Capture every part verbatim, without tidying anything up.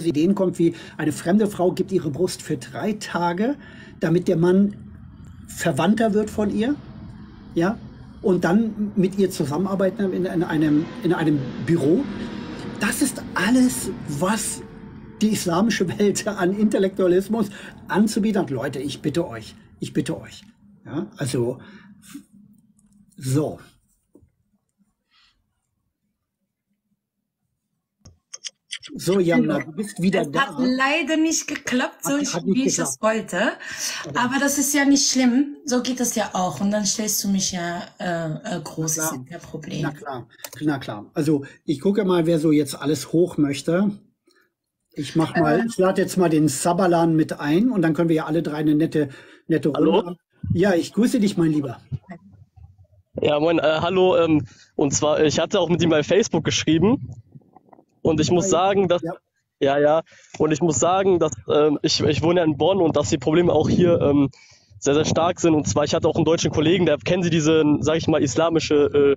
zu Ideen kommt, wie eine fremde Frau gibt ihre Brust für drei Tage, damit der Mann verwandter wird von ihr, ja, und dann mit ihr zusammenarbeiten in, in, einem, in einem Büro. Das ist alles, was die islamische Welt an Intellektualismus anzubieten hat. Leute, ich bitte euch, ich bitte euch. Ja, also, so. So, Jamna, du bist wieder da. Es hat leider nicht geklappt, so wie ich es wollte. Aber das ist ja nicht schlimm. So geht das ja auch. Und dann stellst du mich ja äh, äh, großes Problem. Na klar, na klar. Also ich gucke mal, wer so jetzt alles hoch möchte. Ich mach mal, äh, ich lade jetzt mal den Sabalan mit ein und dann können wir ja alle drei eine nette, nette Runde hallo? Haben. Ja, ich grüße dich, mein Lieber. Ja, moin, äh, hallo. Ähm, und zwar, ich hatte auch mit ihm bei Facebook geschrieben. Und ich muss sagen, dass ja, ja, ja. Und ich muss sagen, dass ähm, ich, ich wohne ja in Bonn und dass die Probleme auch hier ähm, sehr, sehr stark sind. Und zwar, ich hatte auch einen deutschen Kollegen, der kennen Sie diese, sage ich mal, islamische, äh,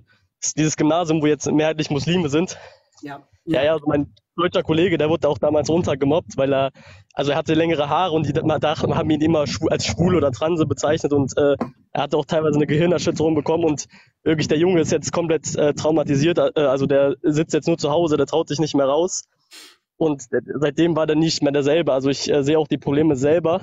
dieses Gymnasium, wo jetzt mehrheitlich Muslime sind. Ja, ja, ja, also mein deutscher Kollege, der wurde auch damals runtergemobbt, weil er, also er hatte längere Haare und die da haben ihn immer als schwul oder transe bezeichnet und äh, er hatte auch teilweise eine Gehirnerschütterung bekommen und wirklich der Junge ist jetzt komplett äh, traumatisiert, äh, also der sitzt jetzt nur zu Hause, der traut sich nicht mehr raus und äh, seitdem war der nicht mehr derselbe, also ich äh, sehe auch die Probleme selber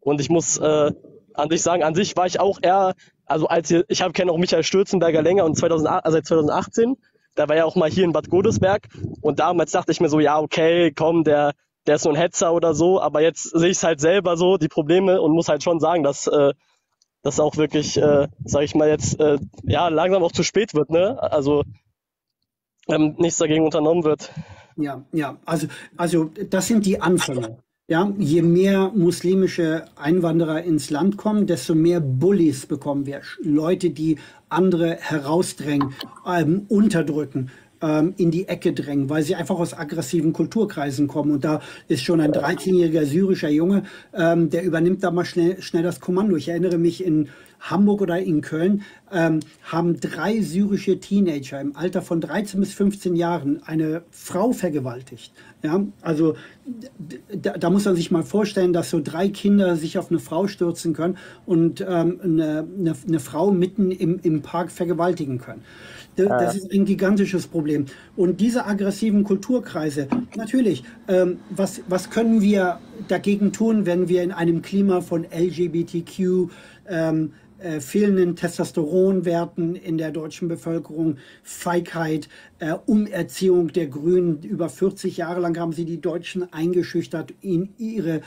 und ich muss äh, an sich sagen, an sich war ich auch eher, also als ich, ich kenne auch Michael Stürzenberger länger und zweitausendacht, also seit zweitausendachtzehn, da war ja auch mal hier in Bad Godesberg und damals dachte ich mir so, ja okay, komm, der, der ist so ein Hetzer oder so, aber jetzt sehe ich es halt selber so, die Probleme und muss halt schon sagen, dass äh, das auch wirklich, äh, sage ich mal jetzt, äh, ja langsam auch zu spät wird, ne? Also ähm, nichts dagegen unternommen wird. Ja, ja, also, also das sind die Anfänge. Ja, je mehr muslimische Einwanderer ins Land kommen, desto mehr Bullies bekommen wir. Leute, die andere herausdrängen, ähm, unterdrücken, ähm, in die Ecke drängen, weil sie einfach aus aggressiven Kulturkreisen kommen. Und da ist schon ein dreizehnjähriger syrischer Junge, ähm, der übernimmt da mal schnell, schnell das Kommando. Ich erinnere mich, in Hamburg oder in Köln ähm, haben drei syrische Teenager im Alter von dreizehn bis fünfzehn Jahren eine Frau vergewaltigt. Ja, also da, da muss man sich mal vorstellen, dass so drei Kinder sich auf eine Frau stürzen können und ähm, eine, eine, eine Frau mitten im, im Park vergewaltigen können. Das, das ist ein gigantisches Problem. Und diese aggressiven Kulturkreise, natürlich, ähm, was, was können wir dagegen tun, wenn wir in einem Klima von L G B T Q, ähm, Äh, fehlenden Testosteronwerten in der deutschen Bevölkerung, Feigheit, äh, Umerziehung der Grünen. Über vierzig Jahre lang haben sie die Deutschen eingeschüchtert, in ihre,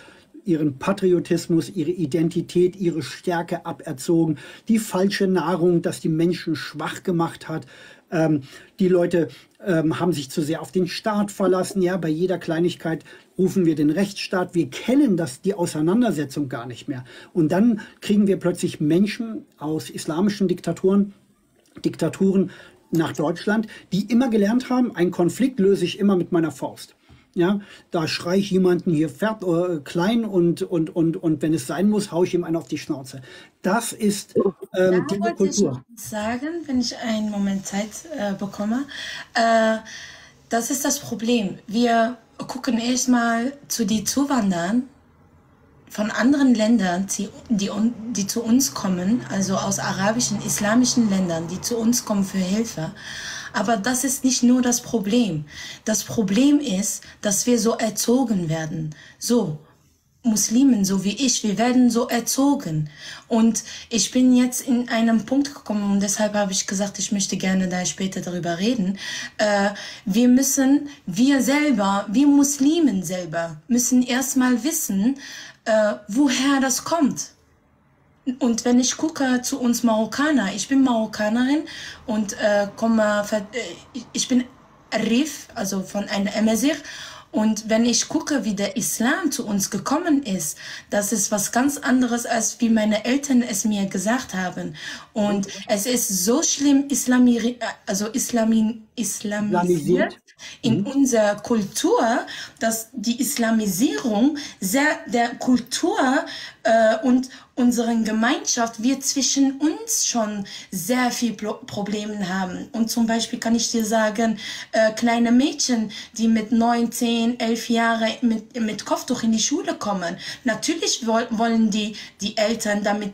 ihren Patriotismus, ihre Identität, ihre Stärke aberzogen. Die falsche Nahrung, dass die Menschen schwach gemacht hat. Ähm, die Leute ähm, haben sich zu sehr auf den Staat verlassen. Ja, bei jeder Kleinigkeit rufen wir den Rechtsstaat. Wir kennen das, die Auseinandersetzung gar nicht mehr. Und dann kriegen wir plötzlich Menschen aus islamischen Diktaturen, Diktaturen nach Deutschland, die immer gelernt haben, einen Konflikt löse ich immer mit meiner Faust. Ja, da schreie ich jemanden hier fährt, äh, klein und, und, und, und wenn es sein muss, haue ich ihm einen auf die Schnauze. Das ist ähm, da die Kultur. Ich sagen, wenn ich einen Moment Zeit äh, bekomme, äh, das ist das Problem. Wir gucken erstmal zu den Zuwanderern von anderen Ländern, die, die, die zu uns kommen, also aus arabischen, islamischen Ländern, die zu uns kommen für Hilfe. Aber das ist nicht nur das Problem. Das Problem ist, dass wir so erzogen werden. So, Muslimen, so wie ich, wir werden so erzogen. Und ich bin jetzt in einen Punkt gekommen und deshalb habe ich gesagt, ich möchte gerne da später darüber reden. Äh, wir müssen, wir selber, wir Muslimen selber, müssen erstmal wissen, äh, woher das kommt. Und wenn ich gucke zu uns Marokkaner, ich bin Marokkanerin und äh, komme, ich bin Arif, also von einer Emesir. Und wenn ich gucke, wie der Islam zu uns gekommen ist, das ist was ganz anderes, als wie meine Eltern es mir gesagt haben. Und es ist so schlimm islami also islami islamisiert in mhm. unserer Kultur, dass die Islamisierung sehr der Kultur äh, und unseren Gemeinschaft, wir zwischen uns schon sehr viel Pro Probleme haben. Und zum Beispiel kann ich dir sagen, äh, kleine Mädchen, die mit neun, zehn, elf Jahren mit, mit Kopftuch in die Schule kommen, natürlich woll wollen die, die Eltern damit,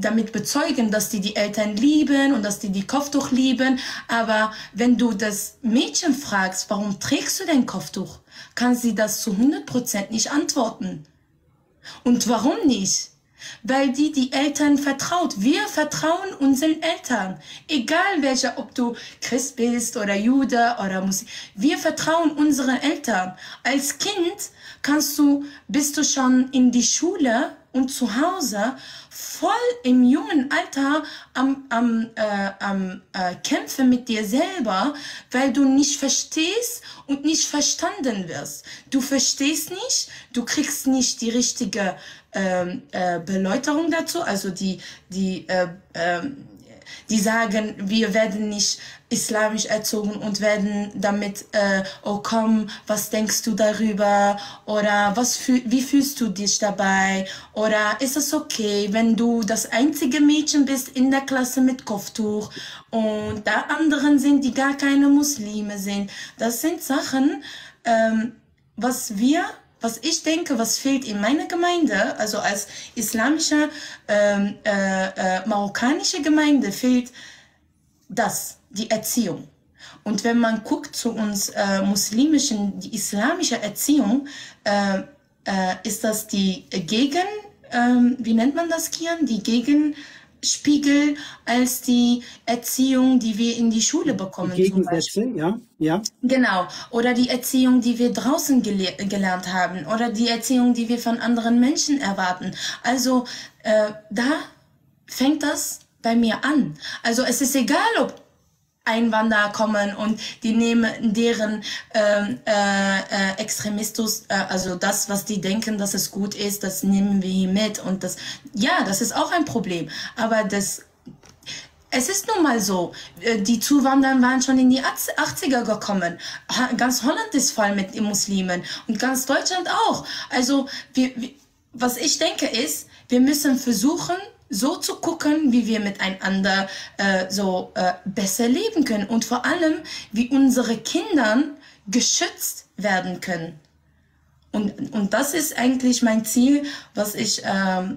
damit bezeugen, dass die die Eltern lieben und dass die die Kopftuch lieben. Aber wenn du das Mädchen fragst, warum trägst du denn Kopftuch, kann sie das zu hundert Prozent nicht antworten. Und warum nicht? Weil die die Eltern vertraut. Wir vertrauen unseren Eltern. Egal welcher, ob du Christ bist oder Jude oder Muslim. Wir vertrauen unseren Eltern. Als Kind kannst du, bist du schon in die Schule und zu Hause voll im jungen Alter am, am, äh, am äh, Kämpfen mit dir selber, weil du nicht verstehst und nicht verstanden wirst. Du verstehst nicht, du kriegst nicht die richtige äh, äh, Beleuchtung dazu, also die, die, äh, äh, die sagen, wir werden nicht islamisch erzogen und werden damit, äh, oh komm, was denkst du darüber? Oder was fühl, wie fühlst du dich dabei? Oder ist es okay, wenn du das einzige Mädchen bist in der Klasse mit Kopftuch und da anderen sind, die gar keine Muslime sind? Das sind Sachen, ähm, was wir, was ich denke, was fehlt in meiner Gemeinde, also als islamische, ähm, äh, äh, marokkanische Gemeinde fehlt das. Die Erziehung. Und wenn man guckt zu uns äh, muslimischen, die islamische Erziehung, äh, äh, ist das die Gegen, äh, wie nennt man das, Kian? Die Gegenspiegel als die Erziehung, die wir in die Schule bekommen. Die Gegensätze, ja, ja. Genau. Oder die Erziehung, die wir draußen gele gelernt haben. Oder die Erziehung, die wir von anderen Menschen erwarten. Also äh, da fängt das bei mir an. Also es ist egal, ob Einwanderer kommen und die nehmen deren ähm, äh, Extremismus, äh, also das, was die denken, dass es gut ist, das nehmen wir hier mit und das, ja, das ist auch ein Problem, aber das, es ist nun mal so, die Zuwanderer waren schon in die achtziger gekommen, ganz Holland ist voll mit den Muslimen und ganz Deutschland auch, also wir, wir, was ich denke ist, wir müssen versuchen, so zu gucken, wie wir miteinander äh, so äh, besser leben können und vor allem, wie unsere Kinder geschützt werden können. Und, und das ist eigentlich mein Ziel, was ich ähm,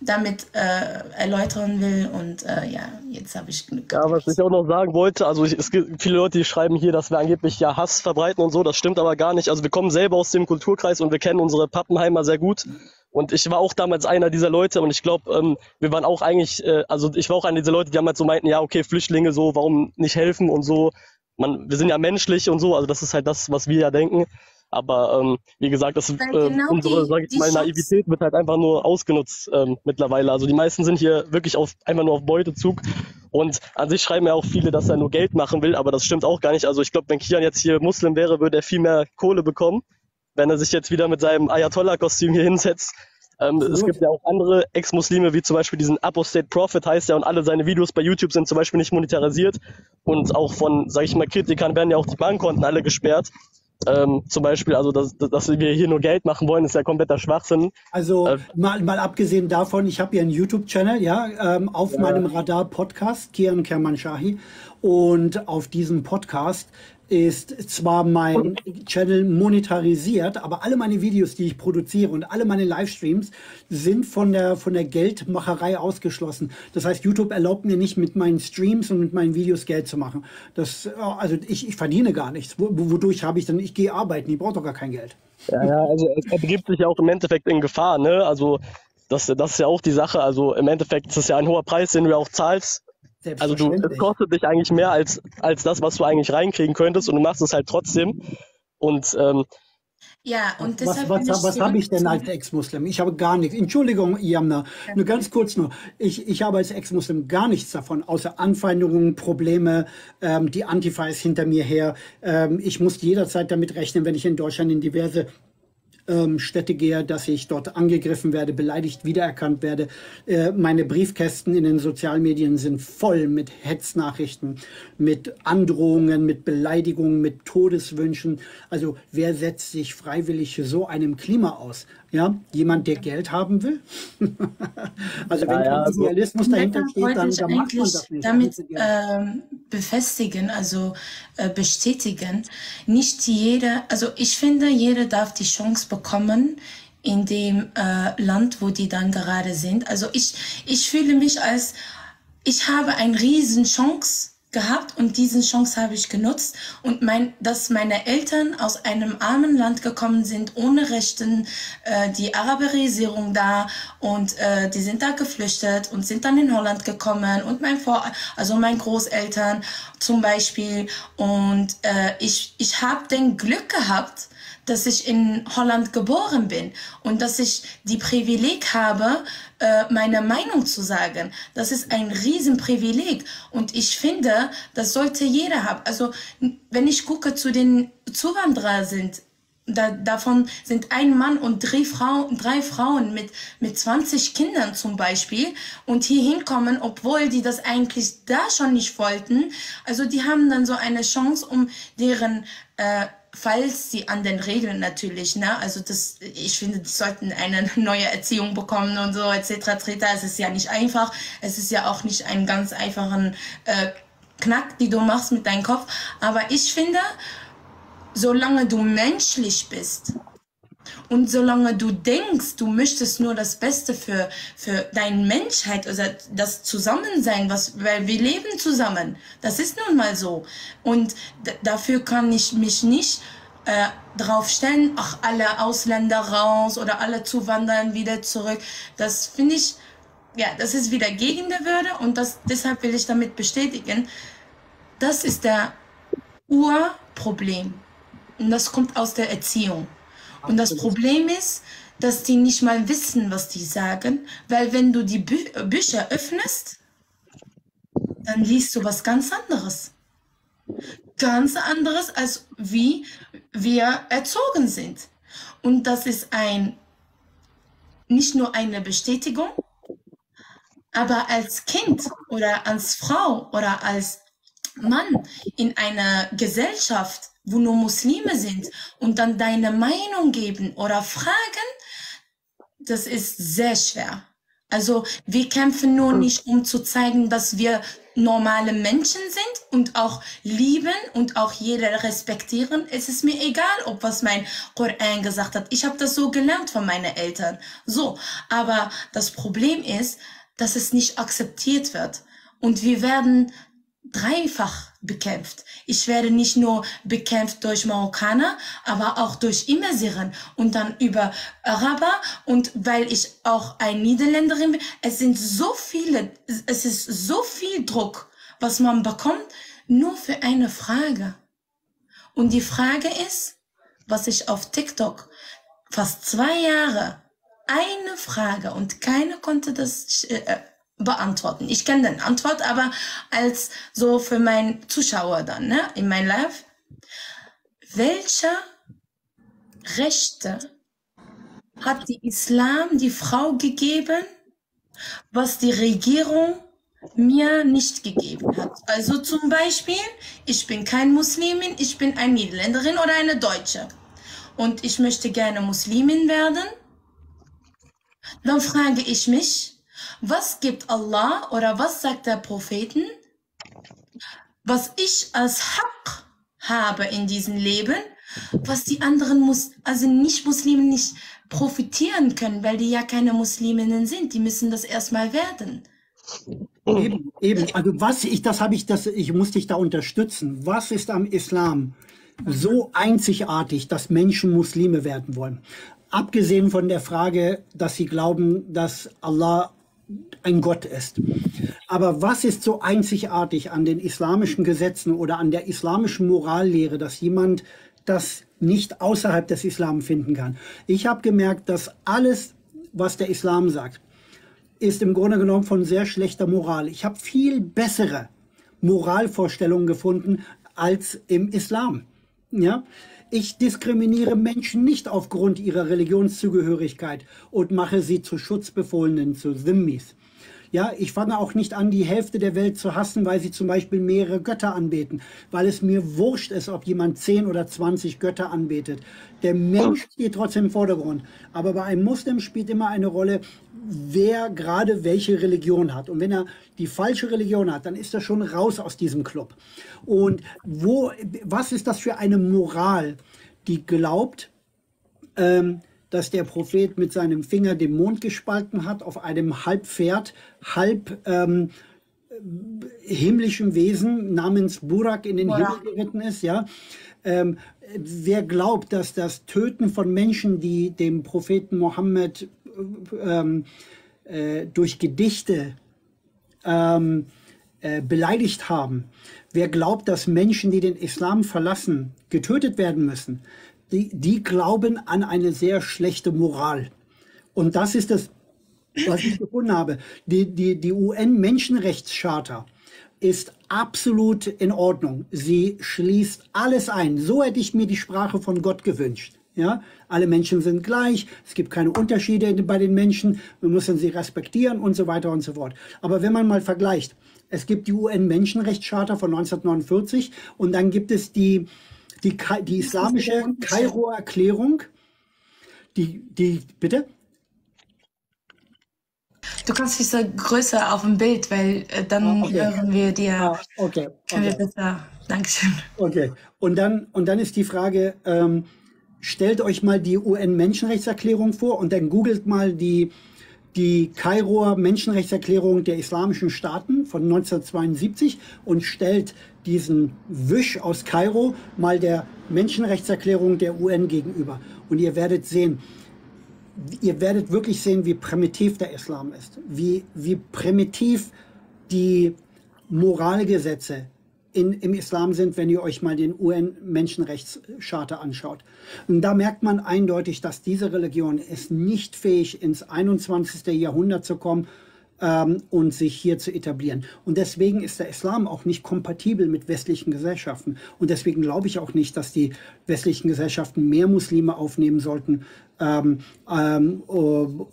damit äh, erläutern will. Und äh, ja, jetzt habe ich Glück. Ja, was ich auch noch sagen wollte, also ich, es gibt viele Leute, die schreiben hier, dass wir angeblich ja Hass verbreiten und so, das stimmt aber gar nicht. Also wir kommen selber aus dem Kulturkreis und wir kennen unsere Pappenheimer sehr gut. Und ich war auch damals einer dieser Leute und ich glaube, ähm, wir waren auch eigentlich, äh, also ich war auch einer dieser Leute, die damals so meinten, ja okay, Flüchtlinge so, warum nicht helfen und so, man, wir sind ja menschlich und so, also das ist halt das, was wir ja denken, aber ähm, wie gesagt, das, äh, genau unsere, die, sag ich mal, Naivität wird halt einfach nur ausgenutzt ähm, mittlerweile, also die meisten sind hier wirklich auf, einfach nur auf Beutezug. Und an sich schreiben ja auch viele, dass er nur Geld machen will, aber das stimmt auch gar nicht, also ich glaube, wenn Kian jetzt hier Muslim wäre, würde er viel mehr Kohle bekommen, wenn er sich jetzt wieder mit seinem Ayatollah-Kostüm hier hinsetzt. Ähm, es gibt ja auch andere Ex-Muslime, wie zum Beispiel diesen Apostate Prophet heißt er, und alle seine Videos bei YouTube sind zum Beispiel nicht monetarisiert. Und auch von, sag ich mal, Kritikern werden ja auch die Bankkonten alle gesperrt. Ähm, zum Beispiel, also dass, dass wir hier nur Geld machen wollen, ist ja kompletter Schwachsinn. Also äh, mal, mal abgesehen davon, ich habe hier einen YouTube-Channel, ja, ähm, auf ja. meinem Radar-Podcast, Kian Kermanshahi, und auf diesem Podcast ist zwar mein Channel monetarisiert, aber alle meine Videos, die ich produziere und alle meine Livestreams sind von der, von der Geldmacherei ausgeschlossen. Das heißt, YouTube erlaubt mir nicht, mit meinen Streams und mit meinen Videos Geld zu machen. Das, also ich, ich verdiene gar nichts. Wodurch habe ich dann, ich gehe arbeiten, ich brauche doch gar kein Geld. Ja, ja, also er begibt sich ja auch im Endeffekt in Gefahr, ne? Also das, das ist ja auch die Sache. Also im Endeffekt ist es ja ein hoher Preis, den du auch zahlst. Also du, es kostet dich eigentlich mehr als, als das, was du eigentlich reinkriegen könntest und du machst es halt trotzdem. Und ähm, ja, und deshalb was, was, was habe ich denn als Ex-Muslim? Ich habe gar nichts. Entschuldigung, Yamna, nur ganz kurz nur. Ich, ich habe als Ex-Muslim gar nichts davon, außer Anfeindungen, Probleme, ähm, die Antifa ist hinter mir her. Ähm, ich muss jederzeit damit rechnen, wenn ich in Deutschland in diverse ähm, Städte gehe, dass ich dort angegriffen werde, beleidigt, wiedererkannt werde. Äh, meine Briefkästen in den Sozialmedien sind voll mit Hetznachrichten, mit Androhungen, mit Beleidigungen, mit Todeswünschen. Also wer setzt sich freiwillig so einem Klima aus? Ja, jemand, der Geld haben will? Also ja, wenn ja, der Idealismus also, dahinter steht, dann, dann macht man das nicht. Damit ähm, befestigen, also äh, bestätigen, nicht jeder, also ich finde, jeder darf die Chance bekommen in dem äh, Land, wo die dann gerade sind. Also ich, ich fühle mich als, ich habe eine riesen Chance gehabt und diese Chance habe ich genutzt und mein, dass meine Eltern aus einem armen Land gekommen sind, ohne Rechten, äh, die Araberisierung da und äh, die sind da geflüchtet und sind dann in Holland gekommen und mein Vor also mein Großeltern zum Beispiel und äh, ich, ich habe den Glück gehabt, dass ich in Holland geboren bin und dass ich die Privileg habe, meine Meinung zu sagen. Das ist ein Riesenprivileg und ich finde, das sollte jeder haben. Also wenn ich gucke zu den Zuwanderern sind, da, davon sind ein Mann und drei Frauen, drei Frauen mit, mit zwanzig Kindern zum Beispiel und hier hinkommen, obwohl die das eigentlich da schon nicht wollten. Also die haben dann so eine Chance, um deren äh, falls sie an den Regeln natürlich, ne, also das, ich finde, die sollten eine neue Erziehung bekommen und so, et cetera, et cetera. Es ist ja nicht einfach, es ist ja auch nicht ein ganz einfachen äh, Knack, die du machst mit deinem Kopf, aber ich finde, solange du menschlich bist und solange du denkst, du möchtest nur das Beste für, für deine Menschheit, also das Zusammensein, was, weil wir leben zusammen, das ist nun mal so. Und dafür kann ich mich nicht äh, draufstellen, ach, alle Ausländer raus oder alle Zuwandern wieder zurück. Das finde ich, ja, das ist wieder gegen die Würde und das, deshalb will ich damit bestätigen, das ist der Urproblem und das kommt aus der Erziehung. Und das Problem ist, dass die nicht mal wissen, was die sagen, weil wenn du die Bü Bücher öffnest, dann liest du was ganz anderes. Ganz anderes, als wie wir erzogen sind. Und das ist ein, nicht nur eine Bestätigung, aber als Kind oder als Frau oder als Mann in einer Gesellschaft, wo nur Muslime sind und dann deine Meinung geben oder fragen, das ist sehr schwer. Also wir kämpfen nur nicht, um zu zeigen, dass wir normale Menschen sind und auch lieben und auch jeder respektieren. Es ist mir egal, ob was mein Koran gesagt hat. Ich habe das so gelernt von meinen Eltern. So, aber das Problem ist, dass es nicht akzeptiert wird und wir werden dreifach bekämpft. Ich werde nicht nur bekämpft durch Marokkaner, aber auch durch Immersieren und dann über Araber und weil ich auch eine Niederländerin bin. Es sind so viele, es ist so viel Druck, was man bekommt, nur für eine Frage. Und die Frage ist, was ich auf TikTok fast zwei Jahre, eine Frage und keiner konnte das äh, beantworten. Ich kenne den Antwort, aber als so für meinen Zuschauer dann, ne, in mein Live. Welche Rechte hat die Islam die Frau gegeben, was die Regierung mir nicht gegeben hat? Also zum Beispiel, ich bin kein Muslimin, ich bin eine Niederländerin oder eine Deutsche und ich möchte gerne Muslimin werden. Dann frage ich mich, was gibt Allah oder was sagt der Propheten, was ich als Haqq habe in diesem Leben, was die anderen, Mus also Nicht-Muslime nicht profitieren können, weil die ja keine Musliminnen sind, die müssen das erstmal werden. Eben, eben, also was ich, das habe ich, das, ich muss dich da unterstützen, was ist am Islam so einzigartig, dass Menschen Muslime werden wollen? Abgesehen von der Frage, dass sie glauben, dass Allah ein Gott ist. Aber was ist so einzigartig an den islamischen Gesetzen oder an der islamischen Morallehre, dass jemand das nicht außerhalb des Islam finden kann? Ich habe gemerkt, dass alles, was der Islam sagt, ist im Grunde genommen von sehr schlechter Moral. Ich habe viel bessere Moralvorstellungen gefunden als im Islam. Ja? Ich diskriminiere Menschen nicht aufgrund ihrer Religionszugehörigkeit und mache sie zu Schutzbefohlenen, zu Dhimmis. Ja, ich fange auch nicht an, die Hälfte der Welt zu hassen, weil sie zum Beispiel mehrere Götter anbeten, weil es mir wurscht ist, ob jemand zehn oder zwanzig Götter anbetet. Der Mensch steht trotzdem im Vordergrund. Aber bei einem Muslim spielt immer eine Rolle, wer gerade welche Religion hat. Und wenn er die falsche Religion hat, dann ist er schon raus aus diesem Club. Und wo, was ist das für eine Moral, die glaubt, ähm, dass der Prophet mit seinem Finger den Mond gespalten hat, auf einem halb Pferd, halb ähm, himmlischem Wesen namens Burak in den Burak. Himmel geritten ist. Ja? Ähm, wer glaubt, dass das Töten von Menschen, die dem Propheten Mohammed ähm, äh, durch Gedichte ähm, äh, beleidigt haben, wer glaubt, dass Menschen, die den Islam verlassen, getötet werden müssen, Die, die glauben an eine sehr schlechte Moral. Und das ist das, was ich gefunden habe. Die, die, die U N-Menschenrechtscharta ist absolut in Ordnung. Sie schließt alles ein. So hätte ich mir die Sprache von Gott gewünscht. Ja? Alle Menschen sind gleich, es gibt keine Unterschiede bei den Menschen, wir müssen sie respektieren und so weiter und so fort. Aber wenn man mal vergleicht, es gibt die U N-Menschenrechtscharta von neunzehnhundertneunundvierzig und dann gibt es die Die, die islamische Kairoer Erklärung, die, die, bitte? Du kannst dich so größer auf dem Bild, weil äh, dann okay. hören wir dir. Ah, okay. Können okay. wir besser. Dankeschön. Okay. Und dann, und dann ist die Frage, ähm, stellt euch mal die U N-Menschenrechtserklärung vor und dann googelt mal die, die Kairoer Menschenrechtserklärung der Islamischen Staaten von neunzehnhundertzweiundsiebzig und stellt diesen Wisch aus Kairo mal der Menschenrechtserklärung der U N gegenüber. Und ihr werdet sehen, ihr werdet wirklich sehen, wie primitiv der Islam ist, wie, wie primitiv die Moralgesetze in, im Islam sind, wenn ihr euch mal den U N-Menschenrechtscharta anschaut. Und da merkt man eindeutig, dass diese Religion ist nicht fähig, ins einundzwanzigste Jahrhundert zu kommen, und sich hier zu etablieren. Und deswegen ist der Islam auch nicht kompatibel mit westlichen Gesellschaften. Und deswegen glaube ich auch nicht, dass die westlichen Gesellschaften mehr Muslime aufnehmen sollten ähm, ähm,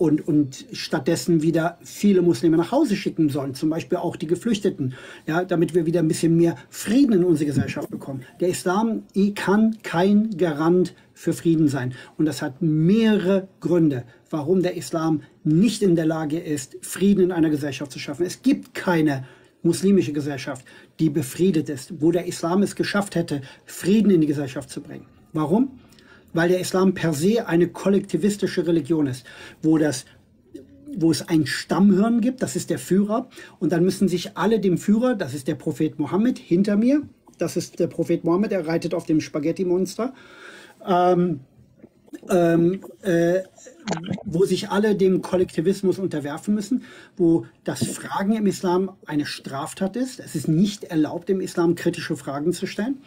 und, und stattdessen wieder viele Muslime nach Hause schicken sollen, zum Beispiel auch die Geflüchteten, ja, damit wir wieder ein bisschen mehr Frieden in unsere Gesellschaft bekommen. Der Islam kann kein Garant für Frieden sein. Und das hat mehrere Gründe, warum der Islam nicht in der Lage ist, Frieden in einer Gesellschaft zu schaffen. Es gibt keine muslimische Gesellschaft, die befriedet ist, wo der Islam es geschafft hätte, Frieden in die Gesellschaft zu bringen. Warum? Weil der Islam per se eine kollektivistische Religion ist, wo das wo es ein Stammhirn gibt, das ist der Führer, und dann müssen sich alle dem Führer, das ist der Prophet Mohammed, hinter mir, das ist der Prophet Mohammed, er reitet auf dem Spaghetti-Monster, ähm, Ähm, äh, wo sich alle dem Kollektivismus unterwerfen müssen, wo das Fragen im Islam eine Straftat ist. Es ist nicht erlaubt, im Islam kritische Fragen zu stellen.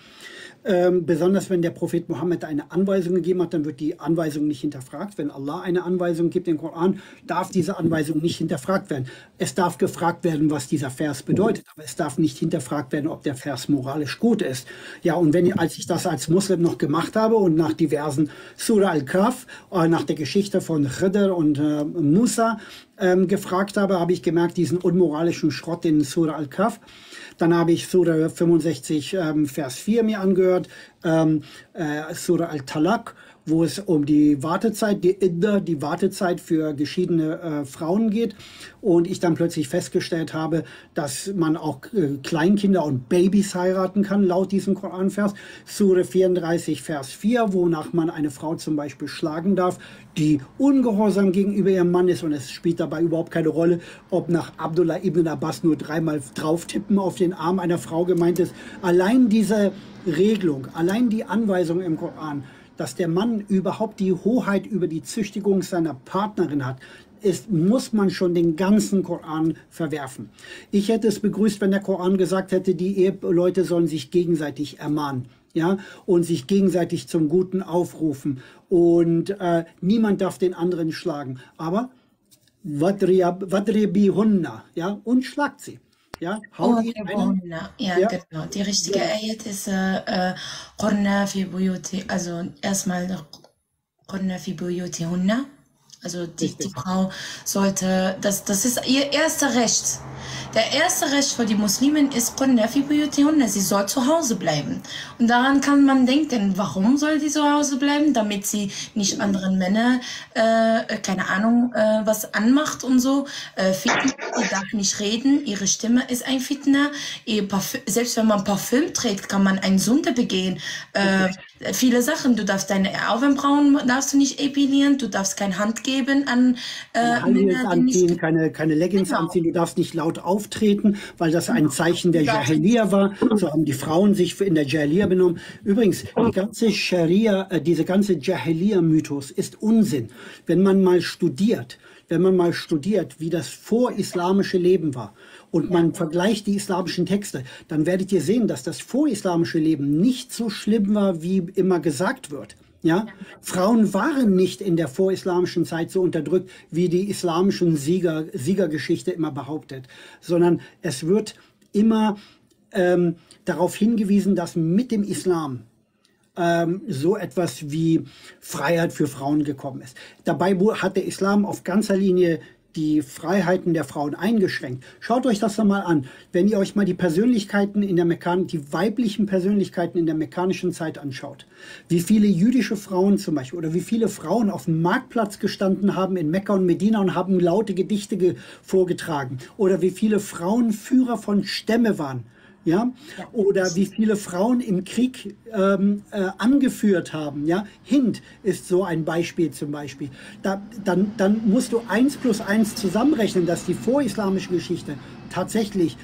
Ähm, besonders wenn der Prophet Mohammed eine Anweisung gegeben hat, dann wird die Anweisung nicht hinterfragt. Wenn Allah eine Anweisung gibt im Koran, darf diese Anweisung nicht hinterfragt werden. Es darf gefragt werden, was dieser Vers bedeutet, aber es darf nicht hinterfragt werden, ob der Vers moralisch gut ist. Ja, und wenn, als ich das als Muslim noch gemacht habe und nach diversen Surah al-Kahf, äh, nach der Geschichte von Khidr und äh, Musa ähm, gefragt habe, habe ich gemerkt, diesen unmoralischen Schrott in Surah al-Kahf. Dann habe ich Surah fünfundsechzig, ähm, Vers vier mir angehört, ähm, äh, Surah Al-Talaq, wo es um die Wartezeit, die Idda, die Wartezeit für geschiedene äh, Frauen geht. Und ich dann plötzlich festgestellt habe, dass man auch äh, Kleinkinder und Babys heiraten kann, laut diesem Koranvers. Surah vierunddreißig, Vers vier, wonach man eine Frau zum Beispiel schlagen darf, die ungehorsam gegenüber ihrem Mann ist. Und es spielt dabei überhaupt keine Rolle, ob nach Abdullah ibn Abbas nur dreimal drauftippen auf den Arm einer Frau gemeint ist. Allein diese Regelung, allein die Anweisung im Koran, dass der Mann überhaupt die Hoheit über die Züchtigung seiner Partnerin hat, ist, muss man schon den ganzen Koran verwerfen. Ich hätte es begrüßt, wenn der Koran gesagt hätte, die Eheleute sollen sich gegenseitig ermahnen, ja, und sich gegenseitig zum Guten aufrufen. Und äh, niemand darf den anderen schlagen. Aber, ja, und schlagt sie. Ja, haut ihn einen. Ja, ja, genau. Die richtige ja. Ayat ist äh, Qurna fi buyuti, also erstmal Qurna fi buyuti hunna. Also die, die Frau sollte, das, das ist ihr erster Recht. Der erste Recht für die Muslimen ist Qurna fi buyuti hunna, sie soll zu Hause bleiben. Und daran kann man denken, warum soll die zu Hause bleiben? Damit sie nicht anderen Männern, äh, keine Ahnung, äh, was anmacht und so. Äh, Fitna, sie darf nicht reden, ihre Stimme ist ein Fitna. Ihr Parfüm, selbst wenn man Parfüm trägt, kann man eine Sünde begehen. Äh, viele Sachen, du darfst deine Augenbrauen darfst du nicht epilieren, du darfst keine Hand geben. An, äh, Männer, anziehen, keine, keine Leggings genau. anziehen, du darfst nicht laut auftreten, weil das ein Zeichen der Jahiliya war. So haben die Frauen sich in der Jahiliya benommen. Übrigens, die ganze Scharia, äh, diese ganze Jahiliya-Mythos ist Unsinn. Wenn man mal studiert, wenn man mal studiert, wie das vorislamische Leben war, und man vergleicht die islamischen Texte, dann werdet ihr sehen, dass das vorislamische Leben nicht so schlimm war, wie immer gesagt wird. Ja? Frauen waren nicht in der vorislamischen Zeit so unterdrückt, wie die islamischen Sieger, Siegergeschichte immer behauptet, sondern es wird immer ähm, darauf hingewiesen, dass mit dem Islam ähm, so etwas wie Freiheit für Frauen gekommen ist. Dabei hat der Islam auf ganzer Linie die Freiheiten der Frauen eingeschränkt. Schaut euch das nochmal an. Wenn ihr euch mal die Persönlichkeiten in der Mekkan, die weiblichen Persönlichkeiten in der mekkanischen Zeit anschaut, wie viele jüdische Frauen zum Beispiel oder wie viele Frauen auf dem Marktplatz gestanden haben in Mekka und Medina und haben laute Gedichte ge vorgetragen, oder wie viele Frauenführer von Stämme waren. Ja? Oder wie viele Frauen im Krieg ähm, äh, angeführt haben. Ja? Hind ist so ein Beispiel zum Beispiel. Da, dann, dann musst du eins plus eins zusammenrechnen, dass die vorislamische Geschichte tatsächlich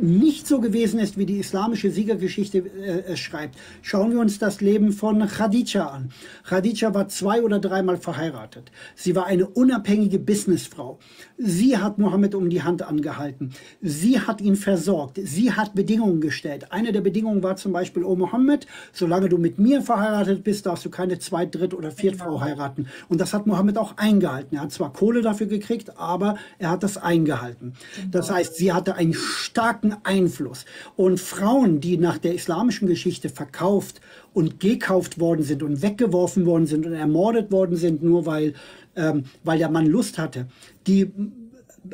nicht so gewesen ist, wie die islamische Siegergeschichte äh, es schreibt. Schauen wir uns das Leben von Khadija an. Khadija war zwei- oder dreimal verheiratet. Sie war eine unabhängige Businessfrau. Sie hat Mohammed um die Hand angehalten. Sie hat ihn versorgt. Sie hat Bedingungen gestellt. Eine der Bedingungen war zum Beispiel, oh Mohammed, solange du mit mir verheiratet bist, darfst du keine Zweit-, Dritt- oder Viertfrau heiraten. Und das hat Mohammed auch eingehalten. Er hat zwar Kohle dafür gekriegt, aber er hat das eingehalten. Das heißt, sie hatte einen starken Einfluss. Und Frauen, die nach der islamischen Geschichte verkauft und gekauft worden sind und weggeworfen worden sind und ermordet worden sind, nur weil, ähm, weil der Mann Lust hatte, die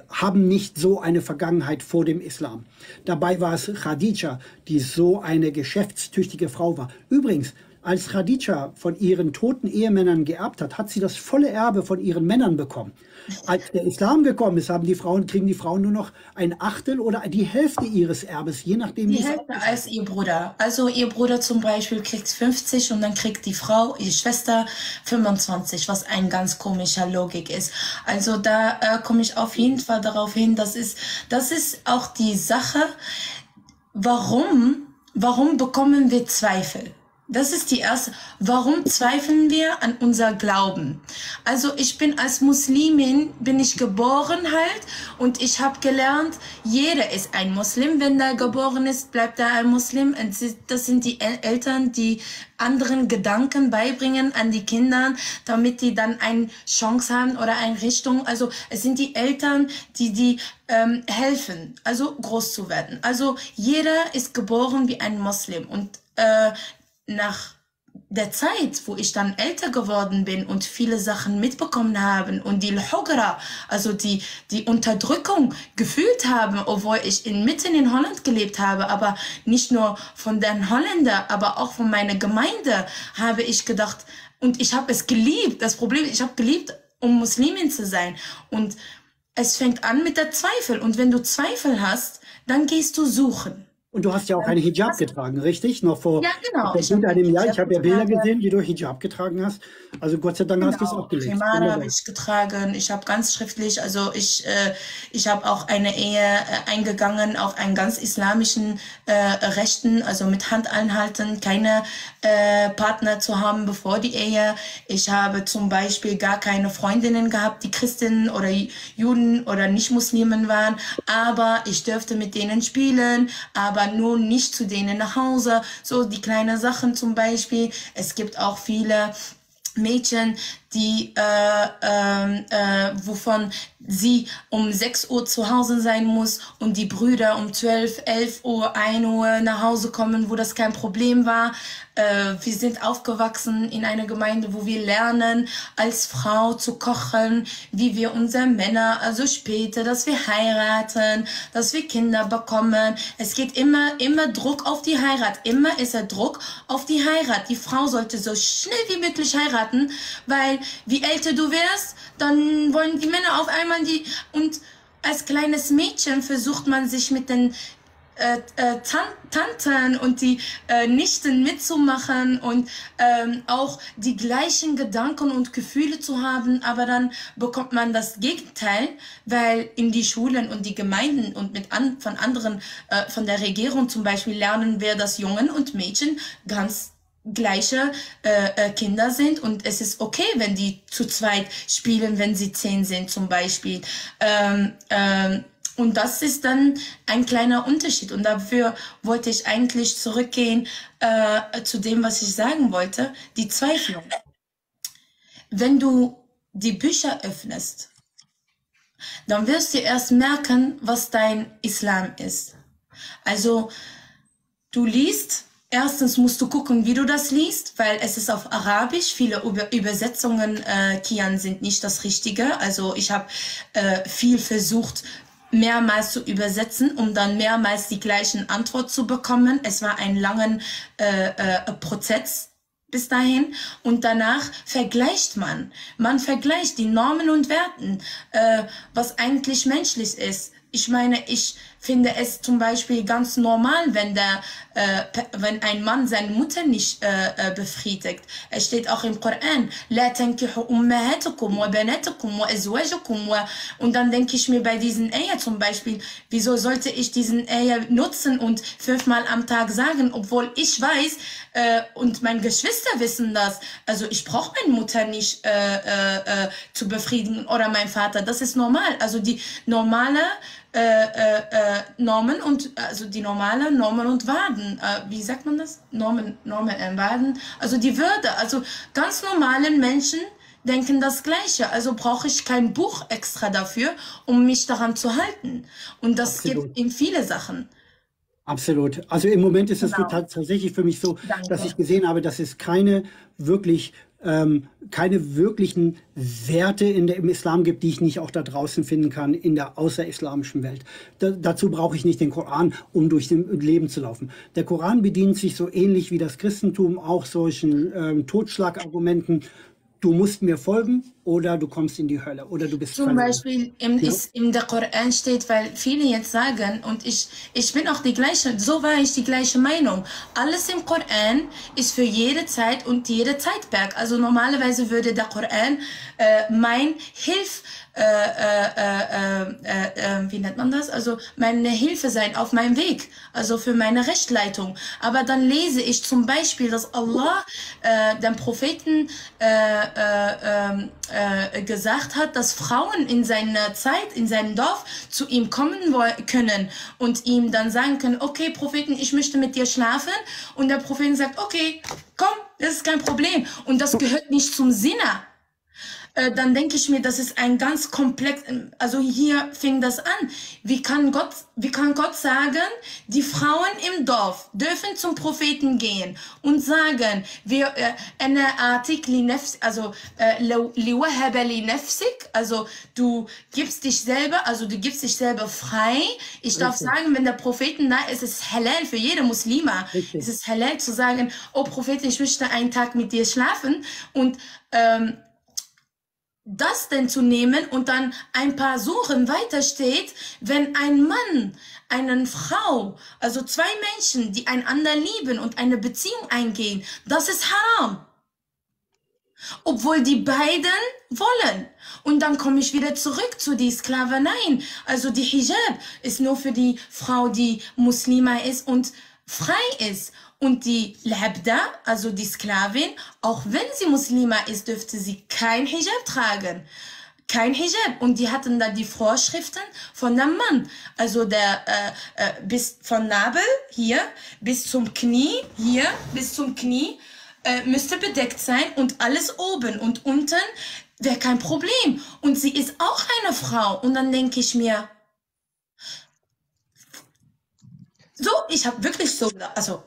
haben nicht so eine Vergangenheit vor dem Islam. Dabei war es Khadija, die so eine geschäftstüchtige Frau war. Übrigens, als Khadija von ihren toten Ehemännern geerbt hat, hat sie das volle Erbe von ihren Männern bekommen. Als der Islam gekommen ist, haben die Frauen, kriegen die Frauen nur noch ein Achtel oder die Hälfte ihres Erbes, je nachdem. Die Hälfte als ihr Bruder. Also ihr Bruder zum Beispiel kriegt fünfzig und dann kriegt die Frau, ihre Schwester, fünfundzwanzig, was eine ganz komische Logik ist. Also da äh, komme ich auf jeden Fall darauf hin, das ist, das ist auch die Sache, warum, warum bekommen wir Zweifel? Das ist die erste. Warum zweifeln wir an unser Glauben? Also ich bin als Muslimin, bin ich geboren halt, und ich habe gelernt, jeder ist ein Muslim. Wenn er geboren ist, bleibt er ein Muslim. Und das sind die Eltern, die anderen Gedanken beibringen an die Kinder, damit die dann eine Chance haben oder eine Richtung. Also es sind die Eltern, die die ähm, helfen, also groß zu werden. Also jeder ist geboren wie ein Muslim, und äh, nach der Zeit, wo ich dann älter geworden bin und viele Sachen mitbekommen habe und die Al-Hugra, also die, die Unterdrückung gefühlt habe, obwohl ich inmitten in Holland gelebt habe, aber nicht nur von den Holländern, aber auch von meiner Gemeinde, habe ich gedacht, und ich habe es geliebt, das Problem, ich habe geliebt, um Muslimin zu sein. Und es fängt an mit der Zweifel, und wenn du Zweifel hast, dann gehst du suchen. Und du hast ja auch einen Hijab getragen, richtig? Noch vor ja, genau. gut einem Jahr. Ich habe ja Bilder gesehen, wie du Hijab getragen hast. Also Gott sei Dank genau. hast du es auch gelegt. Khimar habe ich getragen. Ich habe ganz schriftlich, also ich, äh, ich habe auch eine Ehe äh, eingegangen, auf einen ganz islamischen äh, Rechten, also mit Hand anhalten, keine äh, Partner zu haben bevor die Ehe. Ich habe zum Beispiel gar keine Freundinnen gehabt, die Christinnen oder Juden oder Nicht-Muslimen waren. Aber ich dürfte mit denen spielen, aber nur nicht zu denen nach Hause, so die kleinen Sachen zum Beispiel. Es gibt auch viele Mädchen, die, äh, äh, äh, wovon sie um sechs Uhr zu Hause sein muss und die Brüder um zwölf, elf Uhr, ein Uhr nach Hause kommen, wo das kein Problem war. Äh, wir sind aufgewachsen in einer Gemeinde, wo wir lernen, als Frau zu kochen, wie wir unsere Männer, also später, dass wir heiraten, dass wir Kinder bekommen. Es geht immer, immer Druck auf die Heirat. Immer ist der Druck auf die Heirat. Die Frau sollte so schnell wie möglich heiraten, weil wie älter du wirst, dann wollen die Männer auf einmal die... Und als kleines Mädchen versucht man sich mit den äh, äh, Tan Tanten und die äh, Nichten mitzumachen und ähm, auch die gleichen Gedanken und Gefühle zu haben, aber dann bekommt man das Gegenteil, weil in die Schulen und die Gemeinden und mit an, von anderen, äh, von der Regierung zum Beispiel, lernen wir, dass Jungen und Mädchen ganz gleiche äh, Kinder sind und es ist okay, wenn die zu zweit spielen, wenn sie zehn sind zum Beispiel. Ähm, ähm, und das ist dann ein kleiner Unterschied und dafür wollte ich eigentlich zurückgehen äh, zu dem, was ich sagen wollte, die Zweiflung. Wenn du die Bücher öffnest, dann wirst du erst merken, was dein Islam ist. Also du liest. Erstens musst du gucken, wie du das liest, weil es ist auf Arabisch. Viele Übersetzungen, äh, Kian, sind nicht das Richtige. Also ich habe äh, viel versucht, mehrmals zu übersetzen, um dann mehrmals die gleichen Antwort zu bekommen. Es war ein langer äh, äh, Prozess bis dahin und danach vergleicht man. Man vergleicht die Normen und Werten, äh, was eigentlich menschlich ist. Ich meine, ich finde es zum Beispiel ganz normal, wenn, der, äh, wenn ein Mann seine Mutter nicht äh, befriedigt. Es steht auch im Koran, La tankihu ummahatukum wa banatukum wa azwajukum wa. Und dann denke ich mir bei diesen Eier zum Beispiel, wieso sollte ich diesen Eier nutzen und fünfmal am Tag sagen, obwohl ich weiß äh, und meine Geschwister wissen das. Also ich brauche meine Mutter nicht äh, äh, zu befriedigen oder meinen Vater. Das ist normal. Also die normale... Äh, äh, Normen und also die normale Normen und Waden, äh, wie sagt man das? Normen, Normen und Waden, also die Würde, also ganz normalen Menschen denken das Gleiche, also brauche ich kein Buch extra dafür, um mich daran zu halten. Und das Absolut. Gibt eben viele Sachen. Absolut. Also im Moment ist es genau. tatsächlich für mich so, Danke. Dass ich gesehen habe, dass es keine wirklich Ähm, keine wirklichen Werte in der, im Islam gibt, die ich nicht auch da draußen finden kann, in der außerislamischen Welt. Da, dazu brauche ich nicht den Koran, um durch den Leben zu laufen. Der Koran bedient sich so ähnlich wie das Christentum auch solchen ähm, Totschlagargumenten. Du musst mir folgen oder du kommst in die Hölle oder du bist Zum verloren. Beispiel im, ja? ist, in der Koran steht, weil viele jetzt sagen, und ich, ich bin auch die gleiche, so war ich die gleiche Meinung. Alles im Koran ist für jede Zeit und jede Zeitberg. Also normalerweise würde der Koran äh, mein Hilf, äh, äh, äh, äh, wie nennt man das? Also meine Hilfe sein auf meinem Weg, also für meine Rechtsleitung. Aber dann lese ich zum Beispiel, dass Allah äh, den Propheten äh, Äh, äh, gesagt hat, dass Frauen in seiner Zeit, in seinem Dorf zu ihm kommen können und ihm dann sagen können, okay, Propheten, ich möchte mit dir schlafen. Und der Prophet sagt, okay, komm, das ist kein Problem. Und das gehört nicht zum Zina. Äh, dann denke ich mir, das ist ein ganz komplex, also hier fing das an. Wie kann Gott, wie kann Gott sagen, die Frauen im Dorf dürfen zum Propheten gehen und sagen, wir, also, also du gibst dich selber, also du gibst dich selber frei. Ich darf Richtig. Sagen, wenn der Propheten da ist, ist es halal für jede Muslima. Richtig. Es ist halal zu sagen, oh Prophet, ich möchte einen Tag mit dir schlafen und, ähm, das denn zu nehmen und dann ein paar Suren weiter steht, wenn ein Mann, eine Frau, also zwei Menschen, die einander lieben und eine Beziehung eingehen, das ist haram. Obwohl die beiden wollen. Und dann komme ich wieder zurück zu die Sklaverei. Also die Hijab ist nur für die Frau, die Muslima ist und frei ist. Und die Labda, also die Sklavin, auch wenn sie Muslima ist, dürfte sie kein Hijab tragen. Kein Hijab. Und die hatten da die Vorschriften von dem Mann. Also der, äh, äh, bis von Nabel, hier, bis zum Knie, hier, bis zum Knie. äh, müsste bedeckt sein und alles oben und unten wäre kein Problem. Und sie ist auch eine Frau. Und dann denke ich mir, so, ich habe wirklich so gedacht, also,